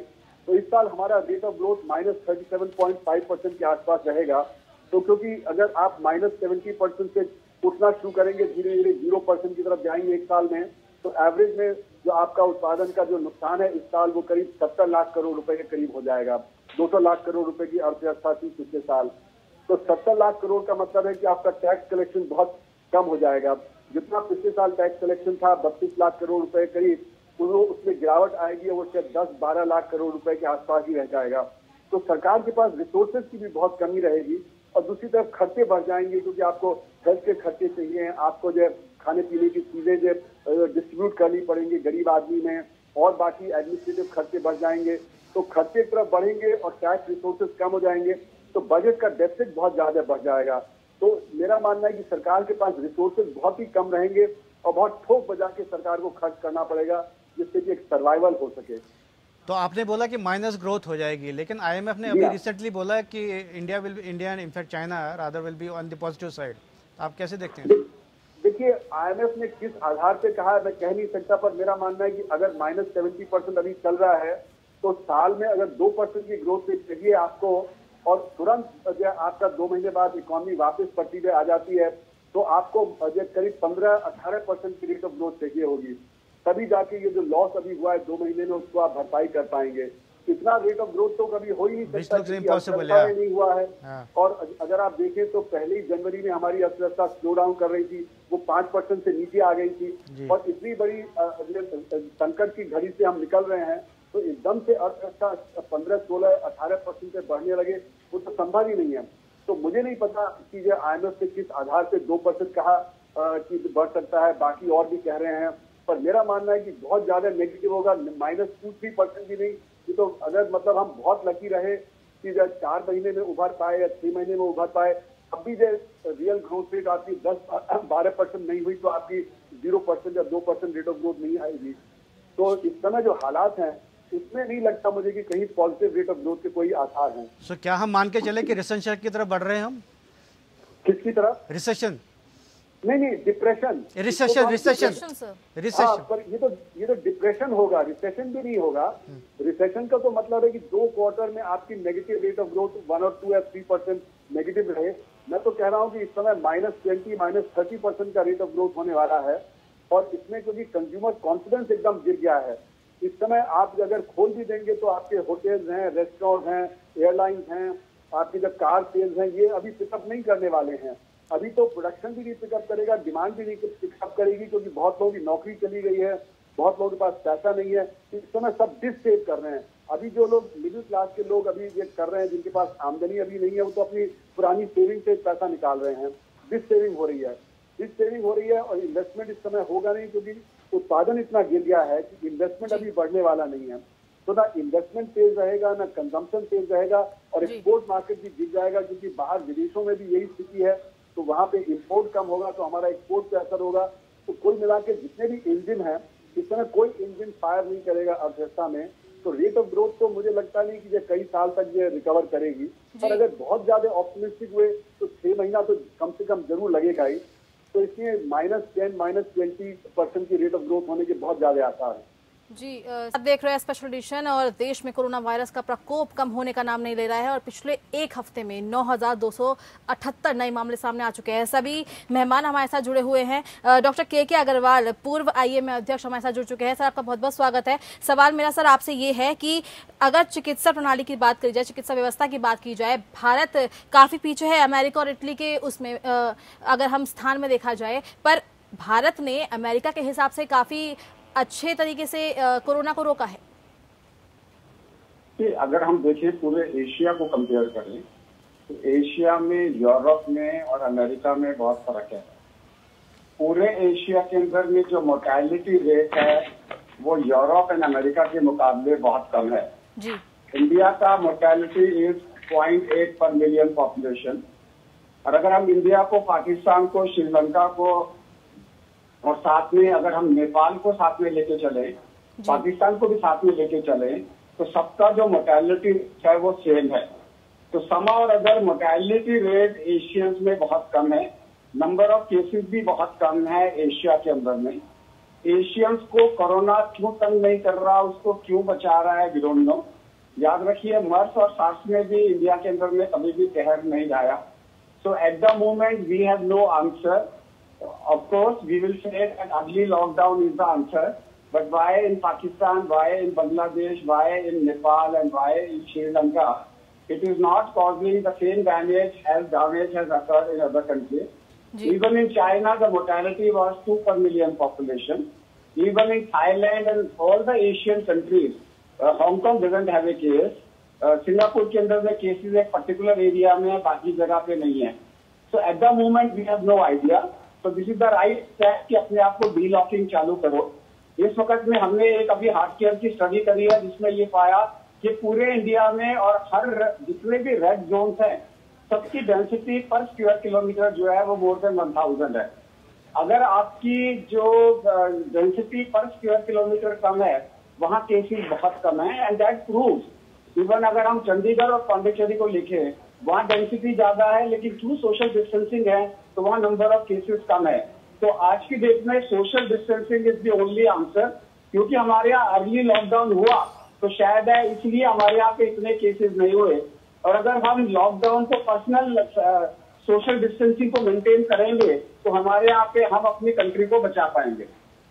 तो इस साल हमारा rate of growth minus thirty seven point five percent के आसपास रहेगा। तो क्योंकि अगर आप माइनस सेवेंटी परसेंट से उठना शुरू करेंगे, धीरे धीरे जीरो परसेंट की तरफ जाएंगे एक साल में, तो एवरेज में जो आपका उत्पादन का जो नुकसान है इस साल वो करीब सत्तर लाख करोड़ रुपए के करीब हो जाएगा। दो सौ लाख करोड़ रुपए की अर्थव्यवस्था थी पिछले साल, तो सत्तर लाख करोड़ का मतलब है कि आपका टैक्स कलेक्शन बहुत कम हो जाएगा। जितना पिछले साल टैक्स कलेक्शन था बत्तीस लाख करोड़ रुपए करीब, उसमें गिरावट आएगी, वो शायद दस बारह लाख करोड़ रुपए के आसपास ही रह जाएगा। तो सरकार के पास रिसोर्सेज की भी बहुत कमी रहेगी, और दूसरी तरफ खर्चे बढ़ जाएंगे, क्योंकि आपको हेल्थ के खर्चे चाहिए, आपको जो खाने पीने की चीजें जो डिस्ट्रीब्यूट करनी पड़ेंगी गरीब आदमी में, और बाकी एडमिनिस्ट्रेटिव खर्चे बढ़ जाएंगे। तो खर्चे तरफ बढ़ेंगे और टैक्स रिसोर्सेज कम हो जाएंगे, तो बजट का डेफिसिट बहुत ज्यादा बढ़ जाएगा। तो मेरा मानना है कि सरकार के पास रिसोर्सेज बहुत ही कम रहेंगे, और बहुत ठोक बजा के सरकार को खर्च करना पड़ेगा, जिससे कि एक सर्वाइवल हो सके। तो आपने बोला कि माइनस ग्रोथ हो जाएगी, लेकिन आईएमएफ ने अभी रिसेंटली बोला कि India will India and in fact China rather will be on the positive side, आप कैसे देखते हैं? देखिए, आईएमएफ ने किस आधार पे कहा है मैं कह नहीं सकता, पर मेरा मानना है कि अगर माइनस सेवेंटी परसेंट अभी चल रहा है, तो साल में अगर दो परसेंट की ग्रोथ पे चाहिए आपको, और तुरंत जो आपका दो महीने बाद इकोनॉमी वापस पटरी पे आ जाती है, तो आपको जो करीब पंद्रह अठारह परसेंट की रेट ऑफ ग्रोथ चाहिए होगी, तभी जाके ये जो लॉस अभी हुआ है दो महीने में उसको आप भरपाई कर पाएंगे। इतना रेट ऑफ ग्रोथ तो कभी हो ही नहीं सकता, नहीं हुआ है। हाँ। और अगर आप देखें तो पहले ही जनवरी में हमारी अर्थव्यवस्था स्लो डाउन कर रही थी, वो पांच परसेंट से नीचे आ गई थी, और इतनी बड़ी संकट की घड़ी से हम निकल रहे हैं तो एकदम से अर्थव्यवस्था पंद्रह सोलह अठारह परसेंट से बढ़ने लगे वो तो संभव ही नहीं है। तो मुझे नहीं पता कि जो आई एम एफ ने किस आधार पे दो परसेंट कहा कि बढ़ सकता है, बाकी और भी कह रहे हैं, पर मेरा मानना है कि बहुत ज्यादा नेगेटिव होगा, माइनस टू थ्री परसेंट भी नहीं। ये तो अगर मतलब हम बहुत लकी रहे कि जब चार महीने में उभर पाए या छह महीने में उभर पाए, अब भी जब रियल ग्रोथ रेट आपकी दस बारह परसेंट नहीं हुई तो आपकी जीरो परसेंट या दो परसेंट रेट ऑफ ग्रोथ नहीं आएगी। तो इस समय जो हालात हैं इसमें नहीं लगता मुझे कि कहीं पॉजिटिव रेट ऑफ ग्रोथ के कोई आसार हैं। सो so, क्या हम मान के चले कि रिसेशन की तरफ बढ़ रहे हैं हम? किसकी तरफ? रिसेशन नहीं नहीं डिप्रेशन। रिसेशन रिसेशन रिसेशन पर ये तो ये तो डिप्रेशन होगा, रिसेशन भी नहीं होगा। रिसेशन का तो मतलब है कि दो क्वार्टर में आपकी negative rate of growth one और टू या थ्री परसेंट नेगेटिव रहे। मैं तो कह रहा हूँ कि इस समय minus twenty minus thirty percent का रेट ऑफ ग्रोथ होने वाला है, और इसमें क्योंकि कंज्यूमर कॉन्फिडेंस एकदम गिर गया है। इस समय आप अगर खोल भी देंगे तो आपके होटल्स हैं, रेस्टोरेंट हैं, एयरलाइंस हैं, आपकी जो कार सेल्स हैं ये अभी पिकअप नहीं करने वाले हैं। अभी तो प्रोडक्शन भी नहीं पिकअप करेगा, डिमांड भी नहीं पिकअप करेगी, क्योंकि बहुत लोगों की नौकरी चली गई है, बहुत लोगों के पास पैसा नहीं है। इस समय सब डिस सेव कर रहे हैं। अभी जो लोग मिडिल क्लास के लोग अभी ये कर रहे हैं जिनके पास आमदनी अभी नहीं है वो तो अपनी पुरानी सेविंग से पैसा निकाल रहे हैं, डिस सेविंग हो रही है डिस सेविंग हो रही है और इन्वेस्टमेंट इस समय होगा नहीं क्योंकि उत्पादन इतना गिर गया है कि इन्वेस्टमेंट अभी बढ़ने वाला नहीं है। तो ना इन्वेस्टमेंट तेज रहेगा, ना कंजम्पशन तेज रहेगा, और एक्सपोर्ट मार्केट भी गिर जाएगा क्योंकि बाहर विदेशों में भी यही स्थिति है। तो वहाँ पे इम्पोर्ट कम होगा तो हमारा एक्सपोर्ट पे असर होगा। तो कुल मिला के जितने भी इंजिन है इस समय कोई इंजिन फायर नहीं करेगा अर्थव्यवस्था में। तो रेट ऑफ ग्रोथ तो मुझे लगता नहीं कि ये कई साल तक ये रिकवर करेगी, पर अगर बहुत ज्यादा ऑप्टिमिस्टिक हुए तो छह महीना तो कम से कम जरूर लगेगा ही। तो इसलिए minus ten minus twenty percent की रेट ऑफ ग्रोथ होने के बहुत ज्यादा आसार है। जी आप देख रहे हैं स्पेशल एडिशन, और देश में कोरोना वायरस का प्रकोप कम होने का नाम नहीं ले रहा है और पिछले एक हफ्ते में नौ हज़ार दो सौ अठहत्तर नए मामले सामने आ चुके हैं। सभी मेहमान हमारे साथ जुड़े हुए हैं। डॉक्टर के के अग्रवाल पूर्व आईएमए अध्यक्ष हमारे साथ जुड़ चुके हैं। सर आपका बहुत बहुत स्वागत है। सवाल मेरा सर आपसे ये है कि अगर चिकित्सा प्रणाली की बात करी जाए, चिकित्सा व्यवस्था की बात की जाए, भारत काफ़ी पीछे है अमेरिका और इटली के उसमें अगर हम स्थान में देखा जाए, पर भारत ने अमेरिका के हिसाब से काफ़ी अच्छे तरीके से कोरोना को रोका है। कि अगर हम देखें पूरे एशिया को कंपेयर करें तो एशिया में यूरोप में और अमेरिका में बहुत फर्क है। पूरे एशिया के अंदर में जो मोर्टेलिटी रेट है वो यूरोप एंड अमेरिका के मुकाबले बहुत कम है। जी। इंडिया का mortality is point eight per million population, और अगर हम इंडिया को, पाकिस्तान को, श्रीलंका को और साथ में अगर हम नेपाल को साथ में लेके चले, पाकिस्तान को भी साथ में लेके चले, तो सबका जो मोर्टेलिटी है वो सेम है। तो समा और अदर मोर्टेलिटी रेट एशियंस में बहुत कम है, नंबर ऑफ केसेस भी बहुत कम है एशिया के अंदर में। एशियंस को कोरोना क्यों तंग नहीं कर रहा, उसको क्यों बचा रहा है, वी डोंट नो। याद रखिए मर्स और सार्स में भी इंडिया के अंदर में कभी भी कहर नहीं आया। So at the moment we have no answer. Of course, we will say that early lockdown is the answer, but why in Pakistan, why in Bangladesh, why in Nepal, and why in Sri Lanka, it is not causing the same damage as damage has occurred in other countries. Gee. Even in China, the mortality was two per million population. Even in Thailand and all the Asian countries, uh, Hong Kong doesn't have a case. Uh, Singapore के अंदर में cases एक particular area में है, बाकी जगह पे नहीं है. So at the moment, we have no idea. तो this is the right step कि अपने आप को डीलॉकिंग चालू करो। इस वक्त में हमने एक अभी हार्ट केयर की स्टडी करी है जिसमें ये पाया कि पूरे इंडिया में और हर जितने भी रेड जोन्स हैं सबकी डेंसिटी पर स्क्वायर किलोमीटर जो है वो मोर देन वन थाउजेंड है। अगर आपकी जो डेंसिटी पर स्क्वायर किलोमीटर कम है वहाँ केसेस बहुत कम है, एंड दैट प्रूव्स। इवन अगर हम चंडीगढ़ और पांडिचेरी को लिखें वहाँ डेंसिटी ज्यादा है लेकिन थ्रू सोशल डिस्टेंसिंग है तो वहाँ नंबर ऑफ केसेस कम है। तो आज की डेट में social distancing is the only answer, क्योंकि हमारे यहाँ अर्ली लॉकडाउन हुआ तो शायद है इसलिए हमारे यहाँ पे इतने केसेस नहीं हुए। और अगर हम लॉकडाउन को पर्सनल सोशल डिस्टेंसिंग को मेंटेन करेंगे तो हमारे यहाँ पे हम अपनी कंट्री को बचा पाएंगे।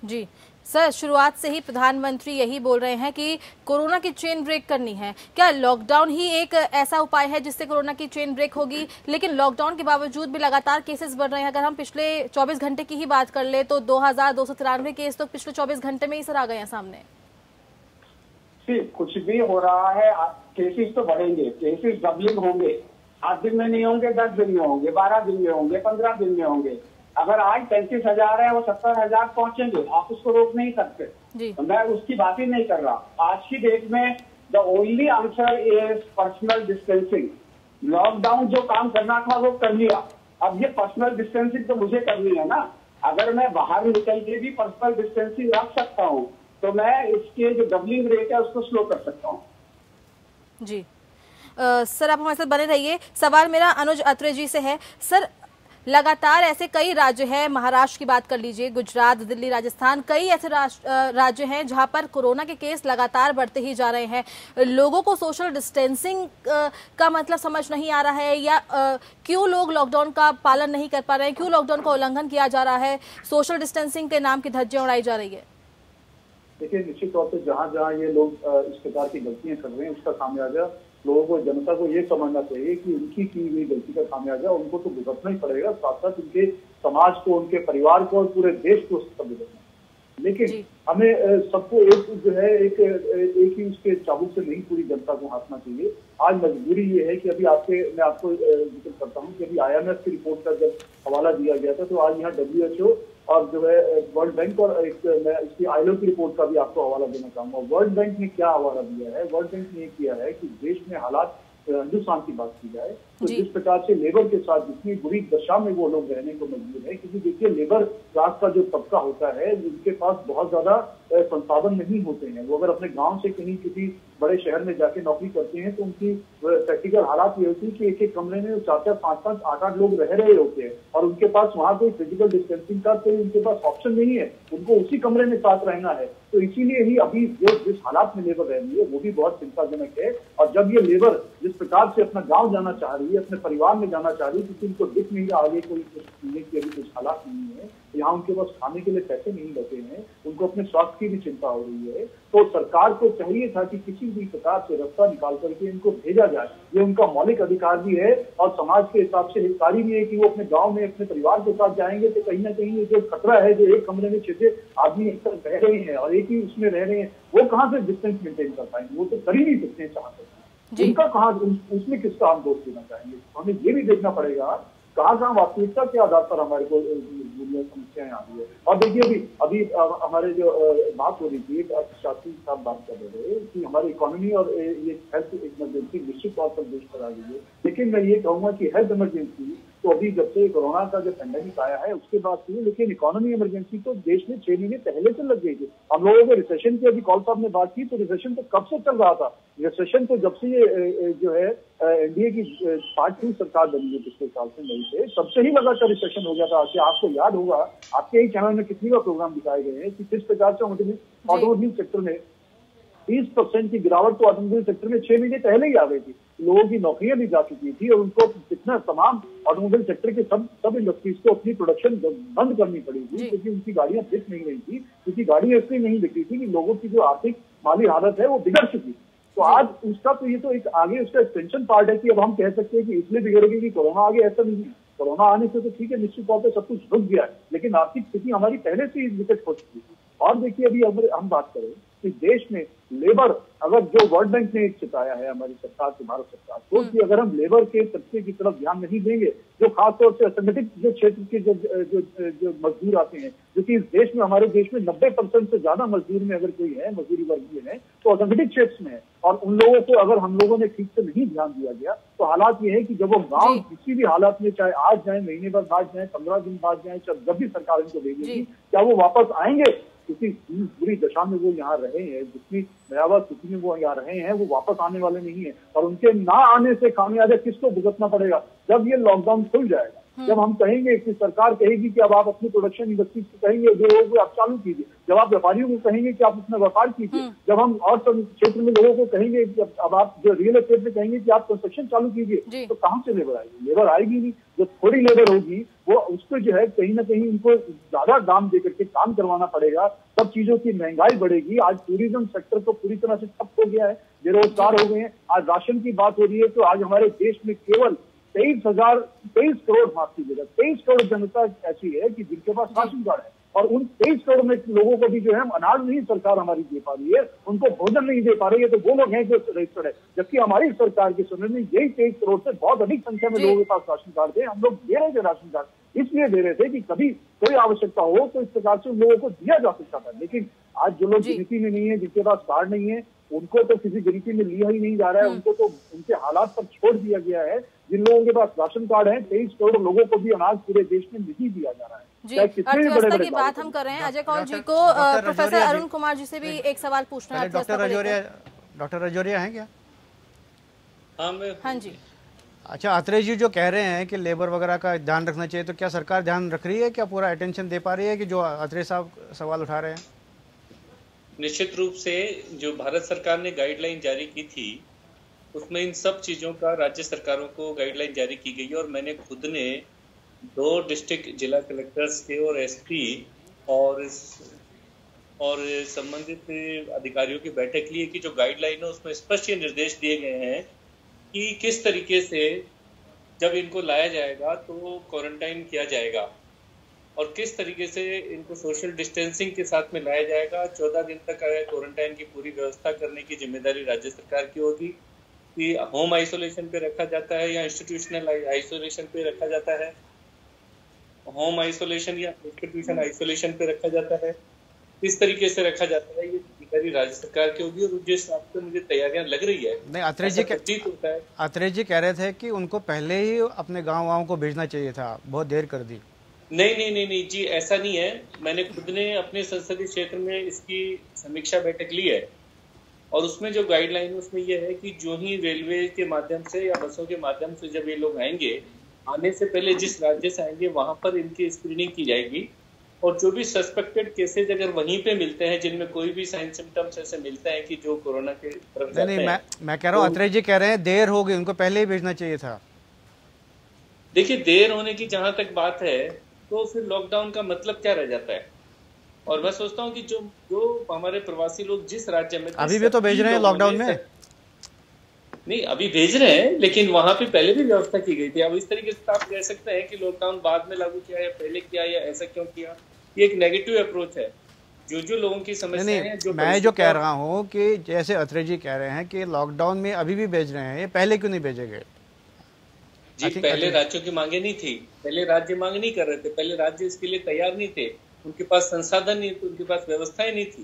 जी सर, शुरुआत से ही प्रधानमंत्री यही बोल रहे हैं कि कोरोना की चेन ब्रेक करनी है। क्या लॉकडाउन ही एक ऐसा उपाय है जिससे कोरोना की चेन ब्रेक होगी? लेकिन लॉकडाउन के बावजूद भी लगातार केसेस बढ़ रहे हैं। अगर हम पिछले चौबीस घंटे की ही बात कर ले तो दो हजार दो सौ तिरानवे केस तो पिछले चौबीस घंटे में ही सर आ गए हैं सामने। कुछ भी हो रहा है, केसेस तो बढ़ेंगे, केसेस डबलिंग होंगे, आठ दिन में नहीं होंगे, दस दिन में होंगे, बारह दिन में होंगे, पंद्रह दिन में होंगे। अगर आज पैंतीस हजार है वो सत्तर हजार पहुंचेंगे, आप उसको रोक नहीं सकते। मैं उसकी बात ही नहीं कर रहा। आज की डेट में the only answer is personal distancing. Lockdown जो काम करना था वो कर लिया, अब ये पर्सनल डिस्टेंसिंग तो मुझे करनी है ना। अगर मैं बाहर निकल के भी पर्सनल डिस्टेंसिंग रख सकता हूँ तो मैं इसके जो डबलिंग रेट है उसको स्लो कर सकता हूँ। जी आ, सर, आप हमारे साथ बने रहिए। सवाल मेरा अनुज अत्रे जी से है। सर, लगातार ऐसे कई राज्य हैं, महाराष्ट्र की बात कर लीजिए, गुजरात, दिल्ली, राजस्थान, कई ऐसे राज्य हैं जहां पर कोरोना के केस लगातार बढ़ते ही जा रहे हैं। लोगों को सोशल डिस्टेंसिंग का मतलब समझ नहीं आ रहा है, या आ, क्यों लोग लॉकडाउन का पालन नहीं कर पा रहे हैं, क्यों लॉकडाउन का उल्लंघन किया जा रहा है, सोशल डिस्टेंसिंग के नाम की धज्जियां उड़ाई जा रही है। देखिए, निश्चित तौर से जहाँ जहाँ ये लोग इस प्रकार की गलतियां कर रहे हैं उसका खामियाजा लोगों को, जनता को ये समझना चाहिए कि उनकी की हुई गलती का खामियाजा उनको तो भुगतना ही पड़ेगा, साथ साथ उनके समाज को, उनके परिवार को और पूरे देश को उसका भुगतना। लेकिन हमें सबको एक जो है एक एक ही उसके चाबुक से नहीं पूरी जनता को हाथना चाहिए। आज मजबूरी ये है कि अभी आपके, मैं आपको जिक्र करता हूँ कि अभी आई एम एफ की रिपोर्ट का जब हवाला दिया गया था तो आज यहाँ डब्ल्यू एच ओ और जो है वर्ल्ड बैंक और एक मैं इसकी आईएलओ की रिपोर्ट का भी आपको हवाला देना चाहूँगा। वर्ल्ड बैंक ने क्या हवाला दिया है? वर्ल्ड बैंक ने ये किया है कि देश में हालात, हिंदुस्तान की बात की जाए तो जिस प्रकार से लेबर के साथ जितनी बुरी दशा में वो लोग रहने को मजबूर है, क्योंकि देखिए लेबर क्लास का जो तबका होता है उनके पास बहुत ज्यादा संसाधन नहीं होते हैं। वो अगर अपने गांव से कहीं किसी बड़े शहर में जाके नौकरी करते हैं तो उनकी प्रैक्टिकल हालात ये होती है कि एक एक कमरे में चार चार पाँच पाँच आठ आठ लोग रह रहे होते हैं और उनके पास वहाँ कोई फिजिकल डिस्टेंसिंग का कोई उनके पास ऑप्शन नहीं है, उनको उसी कमरे में साथ रहना है। तो इसीलिए ही अभी जो जिस हालात में लेबर रहनी है वो भी बहुत चिंताजनक है। और जब ये लेबर जिस प्रकार से अपना गाँव जाना चाह रही है, अपने परिवार में जाना चाह रही है, क्योंकि उनको दिख नहीं रहा आगे कोई कुछ पीने के भी कुछ हालात नहीं है, यहाँ उनके पास खाने के लिए पैसे नहीं बचे हैं, उनको अपने स्वास्थ्य की भी चिंता हो रही है, तो सरकार को चाहिए था कि किसी भी प्रकार से रास्ता निकाल करके इनको भेजा जाए। ये उनका मौलिक अधिकार भी है और समाज के हिसाब से हितकारी भी है कि वो अपने गांव में अपने परिवार के साथ जाएंगे तो कहीं ना कहीं जो खतरा है, जो एक कमरे में छह छह आदमी एक साथ रह रहे हैं और एक ही उसमें रह रहे हैं, वो कहाँ से डिस्टेंस मेंटेन कर पाएंगे? वो तो कर ही नहीं सकते चाहते, उनका कहाँ उसमें किसका हम दोष देना चाहेंगे? हमें ये भी देखना पड़ेगा कहाँ कहाँ वास्तविकता के आधार पर हमारे को समस्याएं आ रही है। और देखिए अभी अभी हमारे जो बात हो रही थी, एक अर्थशास्त्री साहब बात कर रहे थे कि हमारी इकोनॉमी और ये हेल्थ इमरजेंसी निश्चित तौर पर देश पर आ गई है, लेकिन मैं ये कहूँगा कि हेल्थ इमरजेंसी तो अभी जब से कोरोना का जो पेंडेमिक आया है उसके बाद से, लेकिन इकोनॉमी इमरजेंसी तो देश में छह महीने पहले से लग गई थी। हम लोगों को रिसेशन की अभी कॉल साहब ने बात की तो रिसेशन तो कब से चल रहा था? रिसेशन तो जब से ये जो है एनडीए की पार्ट टू सरकार बनी है पिछले साल से नहीं थे, तब से ही लगातार रिसेशन हो गया था। आज आपको याद होगा आपके ही चैनल में कितनी बार प्रोग्राम दिखाए गए हैं कि किस प्रकार से ऑटोमोबाइल सेक्टर में तीस परसेंट की गिरावट तो ऑटोमोबाइल सेक्टर में छह महीने पहले ही आ गई थी, लोगों की नौकरियां भी जा चुकी थी और उनको कितना तमाम ऑटोमोबाइल सेक्टर के सब सब इंडस्ट्रीज को अपनी प्रोडक्शन बंद करनी पड़ी थी क्योंकि उनकी गाड़ियां बिक नहीं रही थी, क्योंकि गाड़ियां इसलिए नहीं बिक रही थी कि लोगों की जो आर्थिक माली हालत है वो बिगड़ चुकी। तो आज उसका तो ये तो एक आगे उसका एक्सटेंशन पार्ट है कि अब हम कह सकते हैं कि इसलिए बिगड़ेगी कि कोरोना आगे, ऐसा नहीं है। कोरोना आने से तो ठीक है, निश्चित तौर पर सब कुछ रुक गया है, लेकिन आर्थिक स्थिति हमारी पहले से ही विकट हो चुकी थी। और देखिए अभी अगर हम बात करें कि देश में लेबर, अगर जो वर्ल्ड बैंक ने चिताया है हमारी सरकार से, भारत सरकार को, कि अगर हम लेबर के तबके की तरफ ध्यान नहीं देंगे, जो खासतौर से असंगठित जो क्षेत्र के जो जो, जो मजदूर आते हैं, जो कि इस देश में, हमारे देश में नब्बे परसेंट से ज्यादा मजदूर में अगर कोई है, मजदूरी वर्गीय है, तो असंगठित क्षेत्र में है, और उन लोगों को अगर हम लोगों ने ठीक से नहीं ध्यान दिया गया तो हालात ये है कि जब वो गाँव किसी भी हालात में, चाहे आज जाए, महीने बाद बाद जाए, पंद्रह दिन बाद जाए, चाहे जब भी सरकार इनको भेजेगी, क्या वो वापस आएंगे? किसी बुरी दशा में वो यहाँ रहे हैं, जितनी भयावह स्थिति में वो यहाँ रहे हैं, वो वापस आने वाले नहीं है। और उनके ना आने से खामियाजा किसको भुगतना पड़ेगा? जब ये लॉकडाउन खुल जाएगा जब हम कहेंगे कि सरकार कहेगी कि अब आप अपनी प्रोडक्शन इंडस्ट्रीज को कहेंगे जो लोग आप चालू कीजिए, जब आप व्यापारियों को कहेंगे कि आप उसमें व्यापार कीजिए, जब हम और क्षेत्र में लोगों को कहेंगे कि अब आप जो रियल एस्टेट में कहेंगे कि आप कंस्ट्रक्शन चालू कीजिए, तो कहाँ से लेबर आएगी? लेबर आएगी नहीं। जो थोड़ी लेबर होगी वो उसको जो है कहीं ना कहीं उनको ज्यादा दाम दे करके काम करवाना पड़ेगा, सब चीजों की महंगाई बढ़ेगी। आज टूरिज्म सेक्टर तो पूरी तरह से ठप हो गया है, बेरोजगार हो गए हैं। आज राशन की बात हो रही है तो आज हमारे देश में केवल तेईस हजार तेईस करोड़ माफ कीजिएगा तेईस करोड़ जनता ऐसी है कि जिनके पास राशन कार्ड है, और उन तेईस करोड़ में लोगों को भी जो है अनाज नहीं सरकार हमारी दे पा रही है, उनको भोजन नहीं दे पा रही है, तो वो लोग हैं जो रजिस्टर्ड है। जबकि हमारी सरकार की सुनने में यही तेईस करोड़ से बहुत अधिक संख्या में लोगों के पास राशन कार्ड थे। हम लोग दे रहे थे राशन कार्ड, इसलिए दे रहे थे कि कभी कोई आवश्यकता हो तो इस प्रकार से उन लोगों को दिया जा सकता था। लेकिन आज जो लोग गिनती में नहीं है, जिनके पास कार्ड नहीं है, उनको तो किसी गिनती में लिया ही नहीं जा रहा है, उनको तो उनके हालात पर छोड़ दिया गया है। जिन लोगों के पास राशन कार्ड है, तेईस करोड़ लोगों को भी अनाज पूरे देश में नहीं दिया जा रहा है। जी, अर्थव्यवस्था की बात हम कर रहे हैं। अजय कौल जी को प्रोफेसर अरुण कुमार जी से भी एक सवाल पूछना है। डॉक्टर राजौरिया, डॉक्टर राजौरिया हैं क्या? हाँ जी। अच्छा, अत्रे जी जो कह रहे हैं कि लेबर वगैरह का ध्यान रखना चाहिए, तो क्या सरकार ध्यान रख रही है? क्या पूरा अटेंशन दे पा रही है कि जो अत्रे साहब सवाल उठा रहे हैं? निश्चित रूप से जो भारत सरकार ने गाइडलाइन जारी की थी उसमें इन सब चीज़ों का राज्य सरकारों को गाइडलाइन जारी की गई है, और मैंने खुद ने दो डिस्ट्रिक्ट जिला कलेक्टर्स के और एसपी और और संबंधित अधिकारियों की बैठक ली है कि जो गाइडलाइन है उसमें स्पष्ट ये निर्देश दिए गए हैं कि किस तरीके से जब इनको लाया जाएगा तो क्वारंटाइन किया जाएगा, और किस तरीके से इनको सोशल डिस्टेंसिंग के साथ में लाया जाएगा। चौदह दिन तक क्वारंटाइन की पूरी व्यवस्था करने की जिम्मेदारी राज्य सरकार की होगी कि होम आइसोलेशन पे रखा जाता है या इंस्टीट्यूशनल आइसोलेशन पे रखा जाता है, होम आइसोलेशन या इंस्टीट्यूशन आइसोलेशन पे रखा जाता है, किस तरीके से रखा जाता है, ये जिम्मेदारी राज्य सरकार की होगी। और जिस हिसाब से मुझे तैयारियां लग रही है, नहीं अत्रे जी ठीक होता है। अत्रे जी कह रहे थे कि उनको पहले ही अपने गाँव वाँव को भेजना चाहिए था, बहुत देर कर दी। नहीं नहीं नहीं नहीं जी, ऐसा नहीं है। मैंने खुद ने अपने संसदीय क्षेत्र में इसकी समीक्षा बैठक ली है, और उसमें जो गाइडलाइन है उसमें यह है कि जो ही रेलवे के माध्यम से या बसों के माध्यम से जब ये लोग आएंगे, आने से पहले जिस राज्य से आएंगे वहां पर इनकी स्क्रीनिंग की जाएगी, और जो भी सस्पेक्टेड केसेज अगर वहीं पे मिलते हैं जिनमें कोई भी साइन सिम्टम्स ऐसे मिलते हैं कि जो कोरोना के तरफ जाते हैं। मैं, मैं कह रहा हूँ, अत्रे जी कह रहे हैं देर हो गई, उनको पहले ही भेजना चाहिए था। देखिए, देर होने की जहाँ तक बात है तो फिर लॉकडाउन का मतलब क्या रह जाता है? और मैं सोचता हूँ कि जो जो हमारे प्रवासी लोग जिस राज्य में अभी भी तो भेज रहे हैं लॉकडाउन में, नहीं अभी भेज रहे हैं, लेकिन वहां पे पहले भी व्यवस्था की गई थी। अब इस तरीके से आप कह सकते हैं कि लॉकडाउन बाद में लागू किया या पहले किया या ऐसा क्यों किया, ये एक नेगेटिव अप्रोच है। जो जो लोगों की समस्या है, जो मैं जो कह रहा हूँ कि जैसे अत्रे जी कह रहे हैं कि लॉकडाउन में अभी भी भेज रहे हैं, ये पहले क्यों नहीं भेजे गए? जी, पहले राज्यों की मांगे नहीं थी, पहले राज्य मांग नहीं कर रहे थे, पहले राज्य इसके लिए तैयार नहीं थे, उनके पास संसाधन नहीं थे, उनके पास व्यवस्थाएं नहीं थी।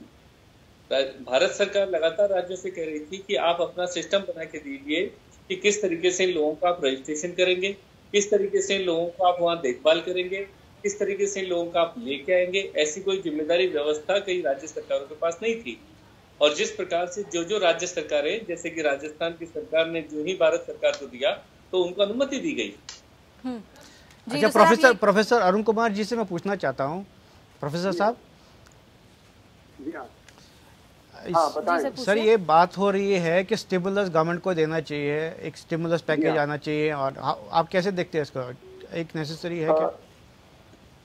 भारत सरकार लगातार राज्यों से कह रही थी कि आप अपना सिस्टम बना के दीजिए कि किस तरीके से इन लोगों का आप रजिस्ट्रेशन करेंगे, किस तरीके से इन लोगों को आप वहाँ देखभाल करेंगे, किस तरीके से इन लोगों का आप लेके आएंगे। ऐसी कोई जिम्मेदारी व्यवस्था कई राज्य सरकारों के पास नहीं थी, और जिस प्रकार से जो जो राज्य सरकारें, जैसे कि राजस्थान की सरकार ने जो ही भारत सरकार को दिया तो उनको अनुमति दी गई। अच्छा, प्रोफेसर प्रोफेसर अरुण कुमार जी से मैं पूछना चाहता हूं, प्रोफेसर साहब सर, ये बात हो रही है कि स्टिमुलस गवर्नमेंट को देना चाहिए, एक स्टिमुलस पैकेज आना चाहिए, और आ, आप कैसे देखते हैं इसको? एक नेसेसरी है क्या?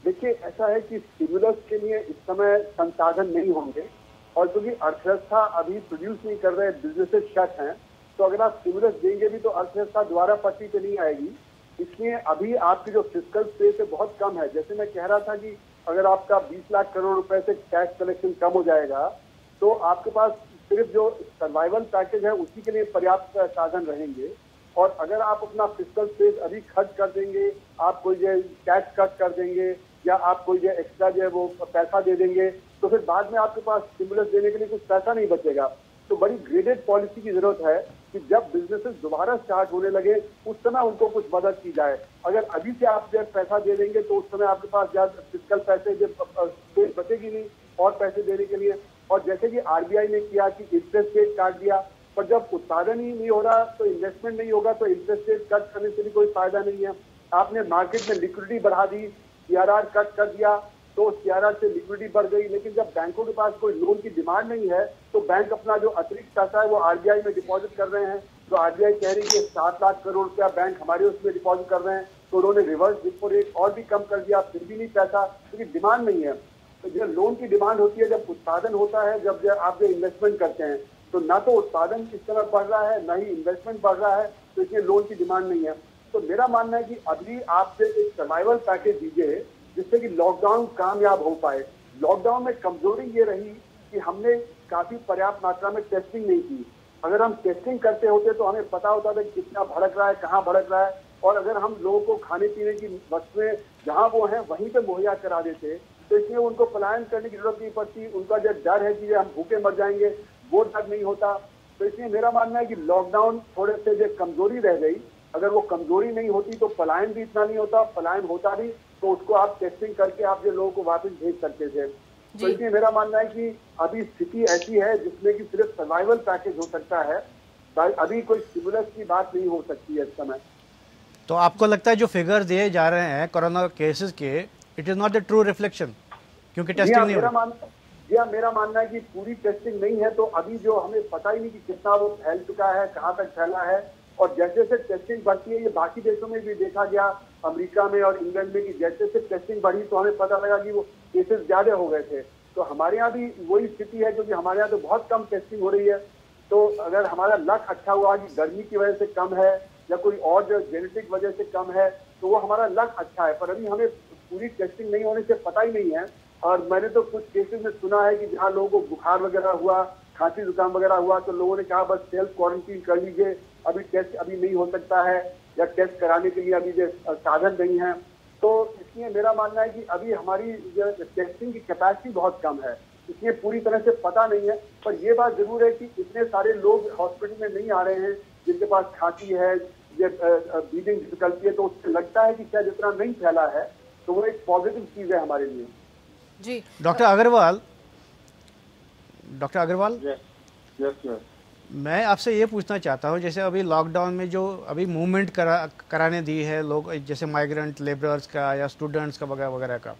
देखिए, ऐसा है कि स्टिमुलस के लिए इस समय संसाधन नहीं होंगे, और क्योंकि अर्थव्यवस्था अभी प्रोड्यूस नहीं कर रहे, बिजनेसेस शट हैं, तो अगर आप स्टिमुलस देंगे भी तो अर्थव्यवस्था द्वारा पटरी पे नहीं आएगी। इसलिए अभी आपकी जो फिस्कल स्पेस है बहुत कम है। जैसे मैं कह रहा था कि अगर आपका बीस लाख करोड़ रुपए से टैक्स कलेक्शन कम हो जाएगा तो आपके पास सिर्फ जो सर्वाइवल पैकेज है उसी के लिए पर्याप्त साधन रहेंगे, और अगर आप अपना फिस्कल स्पेस अभी खर्च कर देंगे, आप कोई जो टैक्स कट कर देंगे या आप कोई जो एक्स्ट्रा जो है वो पैसा दे देंगे, तो फिर बाद में आपके पास स्टिमुलस देने के लिए कुछ पैसा नहीं बचेगा। तो बड़ी ग्रेडेड पॉलिसी की जरूरत है कि जब बिजनेसेस दोबारा स्टार्ट होने लगे उस समय उनको कुछ मदद की जाए। अगर अभी से आप जब पैसा दे देंगे तो उस समय आपके पास ज्यादा फिजिकल पैसे स्पेस बचेगी नहीं और पैसे देने के लिए। और जैसे कि आरबीआई ने किया कि इंटरेस्ट रेट काट दिया, पर जब उत्पादन ही नहीं हो रहा तो इन्वेस्टमेंट नहीं होगा, तो इंटरेस्ट रेट कट करने से भी कोई फायदा नहीं है। आपने मार्केट में लिक्विडिटी बढ़ा दी, सीआरआर कट कर दिया तो सीआरआर से लिक्विडिटी बढ़ गई, लेकिन जब बैंकों के पास कोई लोन की डिमांड नहीं है तो बैंक अपना जो अतिरिक्त पैसा है वो आरबीआई में डिपॉजिट कर रहे हैं। तो आरबीआई कह रही है सात लाख करोड़ रुपया बैंक हमारे उसमें डिपॉजिट कर रहे हैं, तो उन्होंने रिवर्स रेपो रेट और भी कम कर दिया, फिर भी नहीं पैसा, क्योंकि तो डिमांड नहीं है। तो जब लोन की डिमांड होती है, जब उत्पादन होता है, जब जब आप जो इन्वेस्टमेंट करते हैं, तो ना तो उत्पादन किस तरह बढ़ रहा है, ना ही इन्वेस्टमेंट बढ़ रहा है, तो इसलिए लोन की डिमांड नहीं है। तो मेरा मानना है कि अभी आपसे एक सर्वाइवल पैकेज दीजिए जिससे कि लॉकडाउन कामयाब हो पाए। लॉकडाउन में कमजोरी ये रही कि हमने काफी पर्याप्त मात्रा में टेस्टिंग नहीं की। अगर हम टेस्टिंग करते होते तो हमें पता होता था कितना भड़क रहा है, कहाँ भड़क रहा है, और अगर हम लोगों को खाने पीने की वस्तुएं जहाँ वो हैं वहीं पे मुहैया करा देते तो इसलिए उनको पलायन करने की जरूरत नहीं पड़ती। उनका जो डर है कि हम भूखे मर जाएंगे वो डर नहीं होता। तो इसलिए मेरा मानना है कि लॉकडाउन थोड़े से जो कमजोरी रह गई, अगर वो कमजोरी नहीं होती तो पलायन भी इतना नहीं होता, पलायन होता भी तो उसको आप टेस्टिंग करके आप जो लोगों को वापस भेज सकते थे। तो इसलिए मेरा मानना है कि अभी स्थिति ऐसी है जिसमें कि सिर्फ सर्वाइवल पैकेज हो सकता है, अभी कोई स्टिमुलस की बात नहीं हो सकती है इस समय। तो आपको लगता है जो फिगर दिए जा रहे हैं कोरोना केसेस के, it is not the true reflection क्योंकि टेस्टिंग नहीं हो रही? यह मेरा मानना है कि पूरी टेस्टिंग नहीं है, तो अभी जो हमें पता ही नहीं कि कितना वो फैल चुका है, कहाँ तक फैला है। और जैसे जैसे टेस्टिंग बढ़ती है, ये बाकी देशों में भी देखा गया, अमेरिका में और इंग्लैंड में, कि जैसे जैसे टेस्टिंग बढ़ी तो हमें पता लगा कि वो केसेस ज्यादा हो गए थे। तो हमारे यहाँ भी वही स्थिति है, क्योंकि हमारे यहाँ तो बहुत कम टेस्टिंग हो रही है। तो अगर हमारा लक अच्छा हुआ कि गर्मी की वजह से कम है या कोई और जो जेनेटिक वजह से कम है तो वो हमारा लक अच्छा है, पर अभी हमें पूरी टेस्टिंग नहीं होने से पता ही नहीं है। और मैंने तो कुछ केसेस में सुना है कि जहाँ लोगों को बुखार वगैरह हुआ, खांसी जुकाम वगैरह हुआ, तो लोगों ने कहा बस सेल्फ क्वारंटीन कर लीजिए, अभी टेस्ट अभी नहीं हो सकता है, या टेस्ट कराने के लिए अभी जो साधन नहीं है। तो इसलिए मेरा मानना है कि अभी हमारी जो टेस्टिंग की कैपेसिटी बहुत कम है, इसलिए पूरी तरह से पता नहीं है। पर ये बात जरूर है कि इतने सारे लोग हॉस्पिटल में नहीं आ रहे हैं जिनके पास खांसी है, ये ब्रीदिंग डिफिकल्टी है, तो उससे लगता है कि शायद इतना नहीं फैला है, तो वो एक पॉजिटिव चीज है हमारे लिए। जी डॉक्टर अग्रवाल, डॉक्टर अग्रवाल मैं आपसे ये पूछना चाहता हूँ, जैसे अभी लॉकडाउन में जो अभी मूवमेंट करा कराने दी है लोग, जैसे माइग्रेंट लेबरर्स का या स्टूडेंट्स का वगैरह वगैरह का,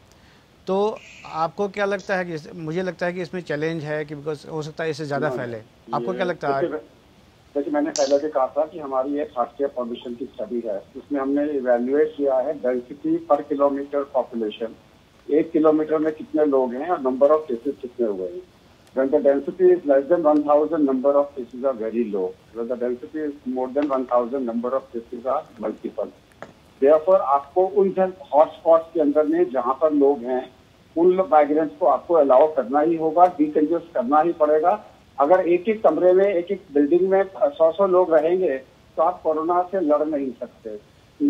तो आपको क्या लगता है कि, मुझे लगता है कि इसमें चैलेंज है कि बिकॉज हो सकता है इससे ज़्यादा फैले, आपको क्या लगता है? जैसे मैंने पहले से कहा था कि हमारी एक हार्ट पॉपुलेशन की स्टडी है, उसमें हमने इवेल्युएट किया है डेंसिटी पर किलोमीटर पॉपुलेशन, एक किलोमीटर में कितने लोग हैं और नंबर ऑफ केसेस कितने हुए हैं। When the density is less than one thousand, number of cases are very low. When the density is more than one thousand, number of cases are multiple. Therefore, आपको उन hotspots के अंदर में जहाँ पर लोग हैं उन माइग्रेंट्स को आपको अलाउ करना ही होगा, डीकंजेस्ट करना ही पड़ेगा। अगर एक एक कमरे में, एक एक बिल्डिंग में सौ सौ लोग रहेंगे तो आप कोरोना से लड़ नहीं सकते,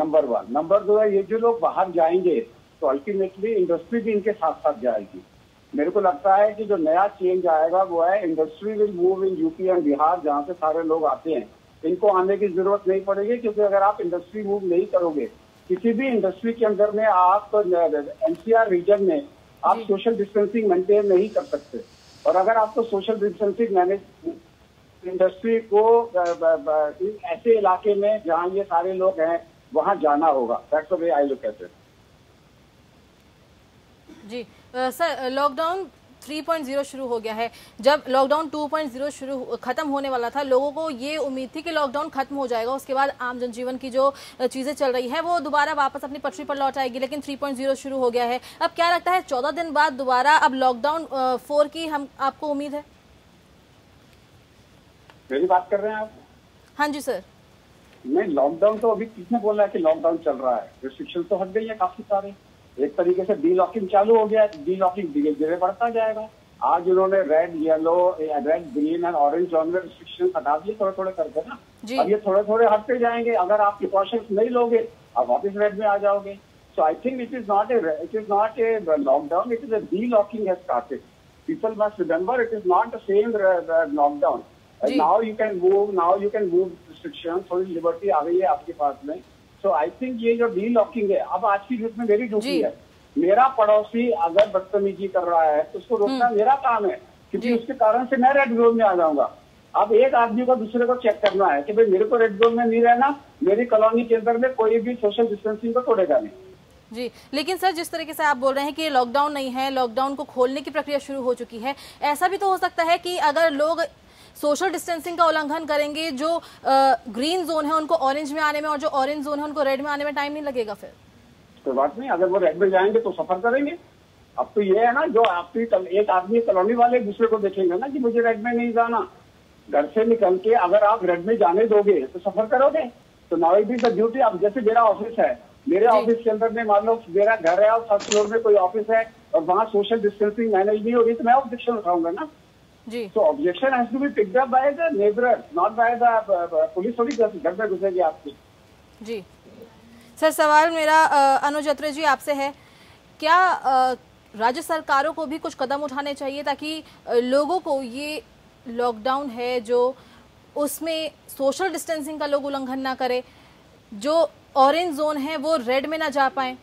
नंबर वन। नंबर दो है, ये जो लोग बाहर जाएंगे तो अल्टीमेटली इंडस्ट्री भी इनके साथ साथ जाएगी। मेरे को लगता है कि जो नया चेंज आएगा वो है industry will move in UP and Bihar, जहाँ से सारे लोग आते हैं। इनको आने की जरूरत नहीं पड़ेगी, क्योंकि अगर आप इंडस्ट्री मूव नहीं करोगे, किसी भी इंडस्ट्री के अंदर में आप एनसीआर रीजन में आप सोशल डिस्टेंसिंग मेंटेन नहीं कर सकते। और अगर आपको सोशल डिस्टेंसिंग मैनेज इंडस्ट्री को ऐसे इलाके में जहाँ ये सारे लोग हैं वहाँ जाना होगा। That's the way I look at it. जी sir, lockdown three point zero शुरू हो गया है। जब लॉकडाउन टू पॉइंट ज़ीरो शुरू खत्म होने वाला था, लोगों को ये उम्मीद थी कि लॉकडाउन खत्म हो जाएगा, उसके बाद आम जनजीवन की जो चीज़ें चल रही हैं वो दोबारा वापस अपनी पटरी पर लौट आएगी, लेकिन थ्री पॉइंट ज़ीरो शुरू हो गया है। अब क्या लगता है चौदह दिन बाद दोबारा अब लॉकडाउन फोर की हम आपको उम्मीद है? मेरी बात कर रहे हैं आप? हाँ जी सर। नहीं, लॉकडाउन तो अभी किसने बोला है कि लॉकडाउन चल रहा है? रिस्ट्रिक्शन तो हट गई है काफी सारे, एक तरीके से डी लॉकिंग चालू हो गया है। डी लॉकिंग धीरे धीरे बढ़ता जाएगा। आज उन्होंने red yellow red green and orange zone में रिस्ट्रिक्शन हटा दिए थोड़े थोड़े करके ना, अब ये थोड़े थोड़े हटते जाएंगे। अगर आप प्रिकॉशंस नहीं लोगे आप वापस रेड में आ जाओगे। So I think it is not a it is not a lockdown, it is a delocking has started. People must remember it is not the same lockdown. Now you can move now you can move restriction, थोड़ी liberty आ गई है आपके पास में। तो I think ये जो D locking है, अब आज की डेट में मेरी ड्यूटी है, मेरा पड़ोसी अगर बदतमीजी कर रहा है तो उसको रोकना मेरा काम है, क्योंकि उसके कारण से मैं रेड जोन में आ जाऊंगा। अब एक आदमी को दूसरे को चेक करना है कि भाई मेरे को रेड जोन में नहीं रहना, मेरी कॉलोनी के अंदर में कोई भी सोशल डिस्टेंसिंग को तोड़ेगा नहीं जी। लेकिन सर जिस तरीके से आप बोल रहे हैं कि लॉकडाउन नहीं है, लॉकडाउन को खोलने की प्रक्रिया शुरू हो चुकी है, ऐसा भी तो हो सकता है कि अगर लोग सोशल डिस्टेंसिंग का उल्लंघन करेंगे, जो आ, ग्रीन जोन है उनको ऑरेंज में आने में और जो ऑरेंज जोन है उनको रेड में आने में टाइम नहीं लगेगा फिर? कोई बात नहीं, अगर वो रेड में जाएंगे तो सफर करेंगे। अब तो ये है ना, जो आपकी एक आदमी कॉलोनी वाले दूसरे को देखेंगे ना कि मुझे रेड में नहीं जाना, घर से निकल के अगर आप रेड में जाने दोगे तो सफर करोगे। तो now it is the duty. अब जैसे मेरा ऑफिस है, मेरे ऑफिस के अंदर में मान लो मेरा घर है और फर्स्ट फ्लोर में कोई ऑफिस है और वहाँ सोशल डिस्टेंसिंग मैनेज नहीं होगी तो मैं ऑब्जेक्शन उठाऊंगा ना जी। तो objection has to be picked up by the neighbour, not by the police. थोड़ी घर में घुसेगी आपकी जी। सर सवाल मेरा अनुज अत्रे जी आपसे है, क्या आ, राज्य सरकारों को भी कुछ कदम उठाने चाहिए ताकि लोगों को ये लॉकडाउन है जो उसमें सोशल डिस्टेंसिंग का लोग उल्लंघन ना करे, जो ऑरेंज जोन है वो रेड में ना जा पाए?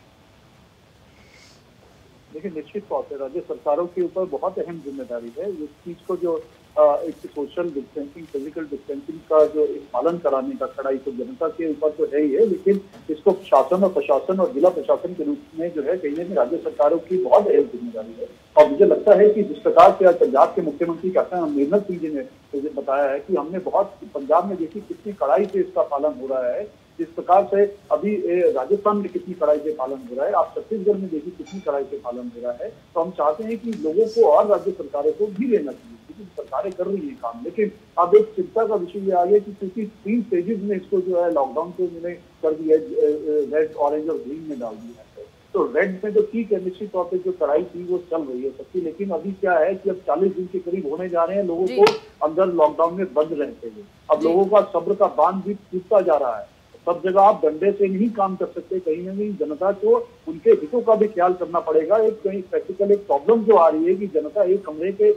देखिए निश्चित तौर पर राज्य सरकारों के ऊपर बहुत अहम जिम्मेदारी है इस चीज को, जो आ, एक सोशल डिस्टेंसिंग फिजिकल डिस्टेंसिंग का जो पालन कराने का कड़ाई तो जनता के ऊपर तो है ही है, लेकिन इसको शासन और प्रशासन और जिला प्रशासन के रूप में जो है कहीं ना कहीं राज्य सरकारों की बहुत अहम जिम्मेदारी है। और मुझे लगता है कि जिस प्रकार से पंजाब के मुख्यमंत्री कैप्टन अमरिंदर सिंह जी ने बताया है कि हमने बहुत पंजाब में देखी कितनी कड़ाई से इसका पालन हो रहा है, जिस प्रकार से अभी राजस्थान में कितनी कड़ाई से पालन हो रहा है, आप छत्तीसगढ़ में देखिए कितनी कड़ाई से पालन हो रहा है। तो हम चाहते हैं कि लोगों को और राज्य सरकारों को भी लेना चाहिए, क्योंकि सरकारें कर रही है काम। लेकिन अब एक चिंता का विषय ये आ गया कि क्योंकि तीन स्टेजेस में इसको जो है लॉकडाउन को उन्होंने कर दिया है, रेड ऑरेंज और ग्रीन में डाल दिया है। तो रेड में तो ठीक है, निश्चित तौर पर जो कड़ाई थी वो चल रही है सबकी, लेकिन अभी क्या है कि अब चालीस दिन के करीब होने जा रहे हैं लोगों को अंदर लॉकडाउन में बंद रहते हुए। अब लोगों का सब्र का बांध भी टूटता जा रहा है। सब जगह आप डंडे से नहीं काम कर सकते, कहीं ना कहीं जनता को उनके हितों का भी ख्याल करना पड़ेगा। एक कहीं प्रैक्टिकल एक प्रॉब्लम जो आ रही है कि जनता एक कमरे के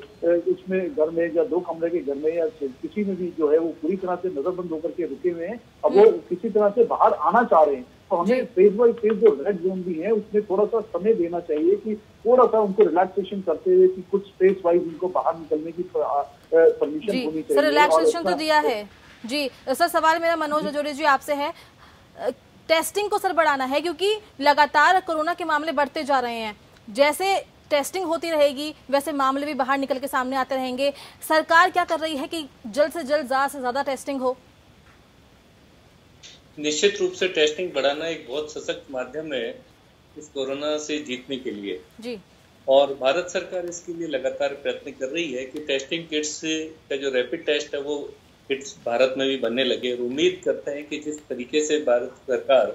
उसमें घर में या दो कमरे के घर में या किसी में भी जो है वो पूरी तरह से नजरबंद होकर के रुके हुए हैं, अब वो किसी तरह से बाहर आना चाह रहे हैं। तो हमें फेज बाई फेज जो रेड जोन भी है उसमें थोड़ा सा समय देना चाहिए कि थोड़ा सा उनको रिलैक्सेशन करते हुए कि कुछ फेज वाइज उनको बाहर निकलने की परमिशन होनी चाहिए। रिलैक्सेशन तो दिया है जी। सर सवाल मेरा मनोज राजौरिया जी आपसे है, टेस्टिंग को सर बढ़ाना है क्योंकि लगातार कोरोना के मामले बढ़ते जा रहे हैं। जैसे टेस्टिंग होती रहेगी वैसे मामले भी बाहर निकल के सामने आते रहेंगे। सरकार क्या कर रही है कि जल्द से जल्द ज्यादा से ज्यादा टेस्टिंग हो? निश्चित रूप से टेस्टिंग बढ़ाना एक बहुत सशक्त माध्यम है इस कोरोना से जीतने के लिए जी। और भारत सरकार इसके लिए लगातार प्रयत्न कर रही है कि टेस्टिंग किट्स का जो रैपिड टेस्ट है वो किट्स भारत में भी बनने लगे। उम्मीद करते हैं कि जिस तरीके से भारत सरकार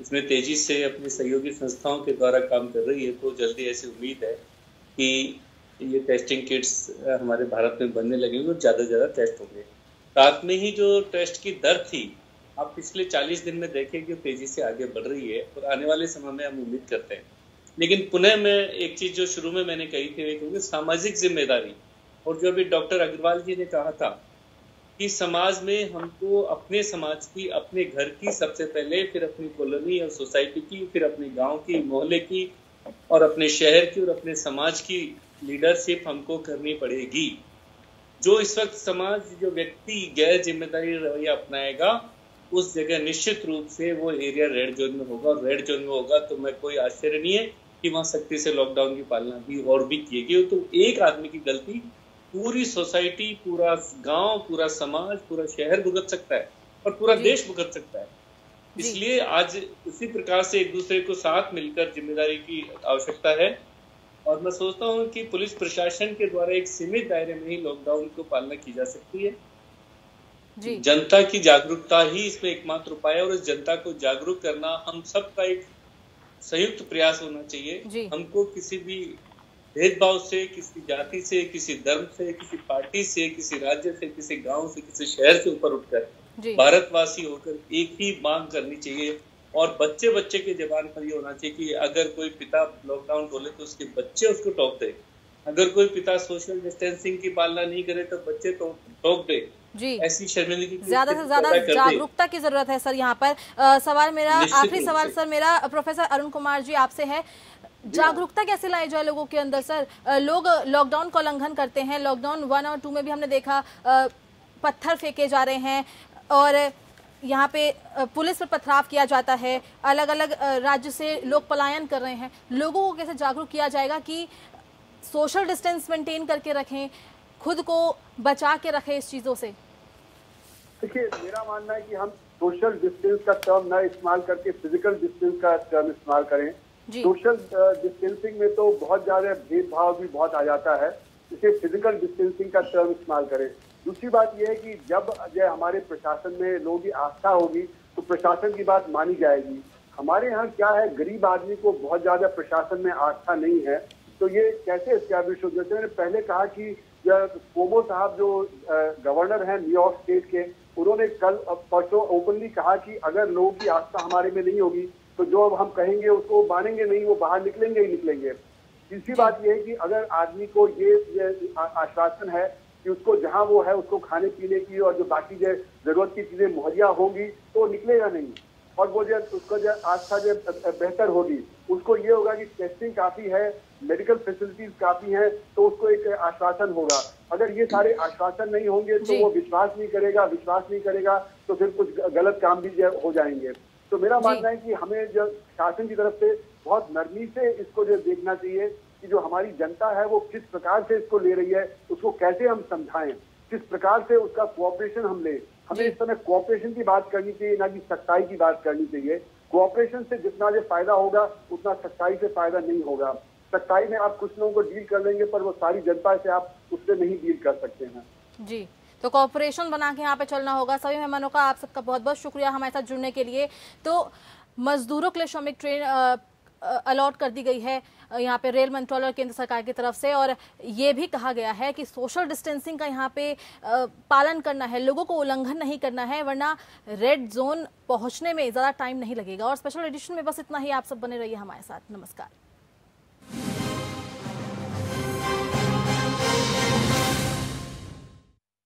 इसमें तेजी से अपनी सहयोगी संस्थाओं के द्वारा काम कर रही है तो जल्दी ऐसी उम्मीद है कि ये टेस्टिंग किट्स हमारे भारत में बनने लगेंगे और ज़्यादा से ज़्यादा टेस्ट होंगे। साथ में ही जो टेस्ट की दर थी आप पिछले चालीस दिन में देखें कि तेजी से आगे बढ़ रही है और आने वाले समय में हम उम्मीद करते हैं। लेकिन पुनः मैं एक चीज़ जो शुरू में मैंने कही थी क्योंकि सामाजिक जिम्मेदारी और जो अभी डॉक्टर अग्रवाल जी ने कहा था कि समाज में हमको अपने समाज की, अपने घर की सबसे पहले, फिर अपनी कॉलोनी और सोसाइटी की, फिर अपने गांव की, मोहल्ले की और अपने शहर की और अपने समाज की लीडरशिप हमको करनी पड़ेगी। जो इस वक्त समाज, जो व्यक्ति गैर जिम्मेदारी रवैया अपनाएगा उस जगह निश्चित रूप से वो एरिया रेड जोन में होगा और रेड जोन में होगा तो मैं कोई आश्चर्य नहीं है कि वहाँ सख्ती से लॉकडाउन की पालना भी और भी की गई। तो एक आदमी की गलती पूरी सोसाइटी, पूरा गांव, पूरा समाज, पूरा शहर भुगत सकता है और पूरा देश भुगत सकता है। इसलिए आज उसी प्रकार से एक दूसरे को साथ मिलकर जिम्मेदारी की आवश्यकता है और मैं सोचता हूं कि पुलिस प्रशासन के द्वारा एक सीमित दायरे में ही लॉकडाउन को पालना की जा सकती है जी। जनता की जागरूकता ही इसमें एकमात्र उपाय है और इस जनता को जागरूक करना हम सबका एक संयुक्त प्रयास होना चाहिए। हमको किसी भी भेदभाव से, किसी जाति से, किसी धर्म से, किसी पार्टी से, किसी राज्य से, किसी गांव से, किसी शहर से ऊपर उठकर भारतवासी होकर एक ही मांग करनी चाहिए और बच्चे बच्चे के जबान पर ये होना चाहिए कि अगर कोई पिता लॉकडाउन खोले तो उसके बच्चे उसको टोक दे, अगर कोई पिता सोशल डिस्टेंसिंग की पालना नहीं करे तो बच्चे तो टोक दे जी। ऐसी शर्मिंदगी ज्यादा से ज्यादा जागरूकता की जरूरत है सर। यहाँ पर आ, सवाल मेरा आखिरी सवाल सर मेरा प्रोफेसर अरुण कुमार जी आपसे है, जागरूकता कैसे लाई जाए लोगों के अंदर? सर लोग लॉकडाउन का उल्लंघन करते हैं, लॉकडाउन वन और टू में भी हमने देखा पत्थर फेंके जा रहे हैं और यहाँ पे पुलिस पर पथराव किया जाता है, अलग अलग राज्य से लोग पलायन कर रहे हैं, लोगों को कैसे जागरूक किया जाएगा कि सोशल डिस्टेंस मेंटेन करके रखें, खुद को बचा के रखें इस चीज़ों से? देखिए, मेरा मानना है कि हम सोशल डिस्टेंस का टर्म ना इस्तेमाल करके फिजिकल डिस्टेंस का टर्म इस्तेमाल करें। सोशल डिस्टेंसिंग में तो बहुत ज़्यादा भेदभाव भी बहुत आ जाता है, इसे फिजिकल डिस्टेंसिंग का टर्म इस्तेमाल करें। दूसरी बात यह है कि जब यह हमारे प्रशासन में लोगों की आस्था होगी तो प्रशासन की बात मानी जाएगी। हमारे यहाँ क्या है, गरीब आदमी को बहुत ज़्यादा प्रशासन में आस्था नहीं है, तो ये कैसे इस्टेब्लिश हो। जैसे मैंने पहले कहा कि कोमो साहब जो गवर्नर हैं न्यूयॉर्क स्टेट के, उन्होंने कल परसों ओपनली कहा कि अगर लोगों की आस्था हमारे में नहीं होगी तो जो अब हम कहेंगे उसको मानेंगे नहीं, वो बाहर निकलेंगे ही निकलेंगे। तीसरी बात यह है कि अगर आदमी को ये, ये आश्वासन है कि उसको जहाँ वो है उसको खाने पीने की और जो बाकी जो जरूरत की चीजें मुहैया होंगी तो वो निकलेगा नहीं, और वो जो उसका जो आस्था जो बेहतर होगी, उसको ये होगा कि टेस्टिंग काफ़ी है, मेडिकल फैसिलिटीज काफ़ी हैं, तो उसको एक आश्वासन होगा। अगर ये सारे आश्वासन नहीं होंगे तो वो विश्वास नहीं करेगा, विश्वास नहीं करेगा तो फिर कुछ गलत काम भी हो जाएंगे। तो मेरा मानना है कि हमें जो शासन की तरफ से बहुत नरमी से इसको जो देखना चाहिए कि जो हमारी जनता है वो किस प्रकार से इसको ले रही है, उसको कैसे हम समझाएं, किस प्रकार से उसका कोऑपरेशन हम लें। हमें इस समय कोऑपरेशन की बात करनी चाहिए, ना कि सख्ताई की बात करनी चाहिए। कोऑपरेशन से जितना जो फायदा होगा उतना सख्ताई से फायदा नहीं होगा। सख्ताई में आप कुछ लोगों को डील कर लेंगे पर वो सारी जनता से आप उससे नहीं डील कर सकते हैं। जी, तो कोऑपरेशन बना के यहाँ पे चलना होगा। सभी मेहमानों का आप सबका बहुत बहुत शुक्रिया हमारे साथ जुड़ने के लिए। तो मजदूरों के लिए श्रमिक ट्रेन अलॉट कर दी गई है यहाँ पे रेल मंत्रालय और केंद्र सरकार की तरफ से, और ये भी कहा गया है कि सोशल डिस्टेंसिंग का यहाँ पे पालन करना है, लोगों को उल्लंघन नहीं करना है, वरना रेड जोन पहुँचने में ज़्यादा टाइम नहीं लगेगा। और स्पेशल एडिशन में बस इतना ही। आप सब बने रहिए हमारे साथ। नमस्कार।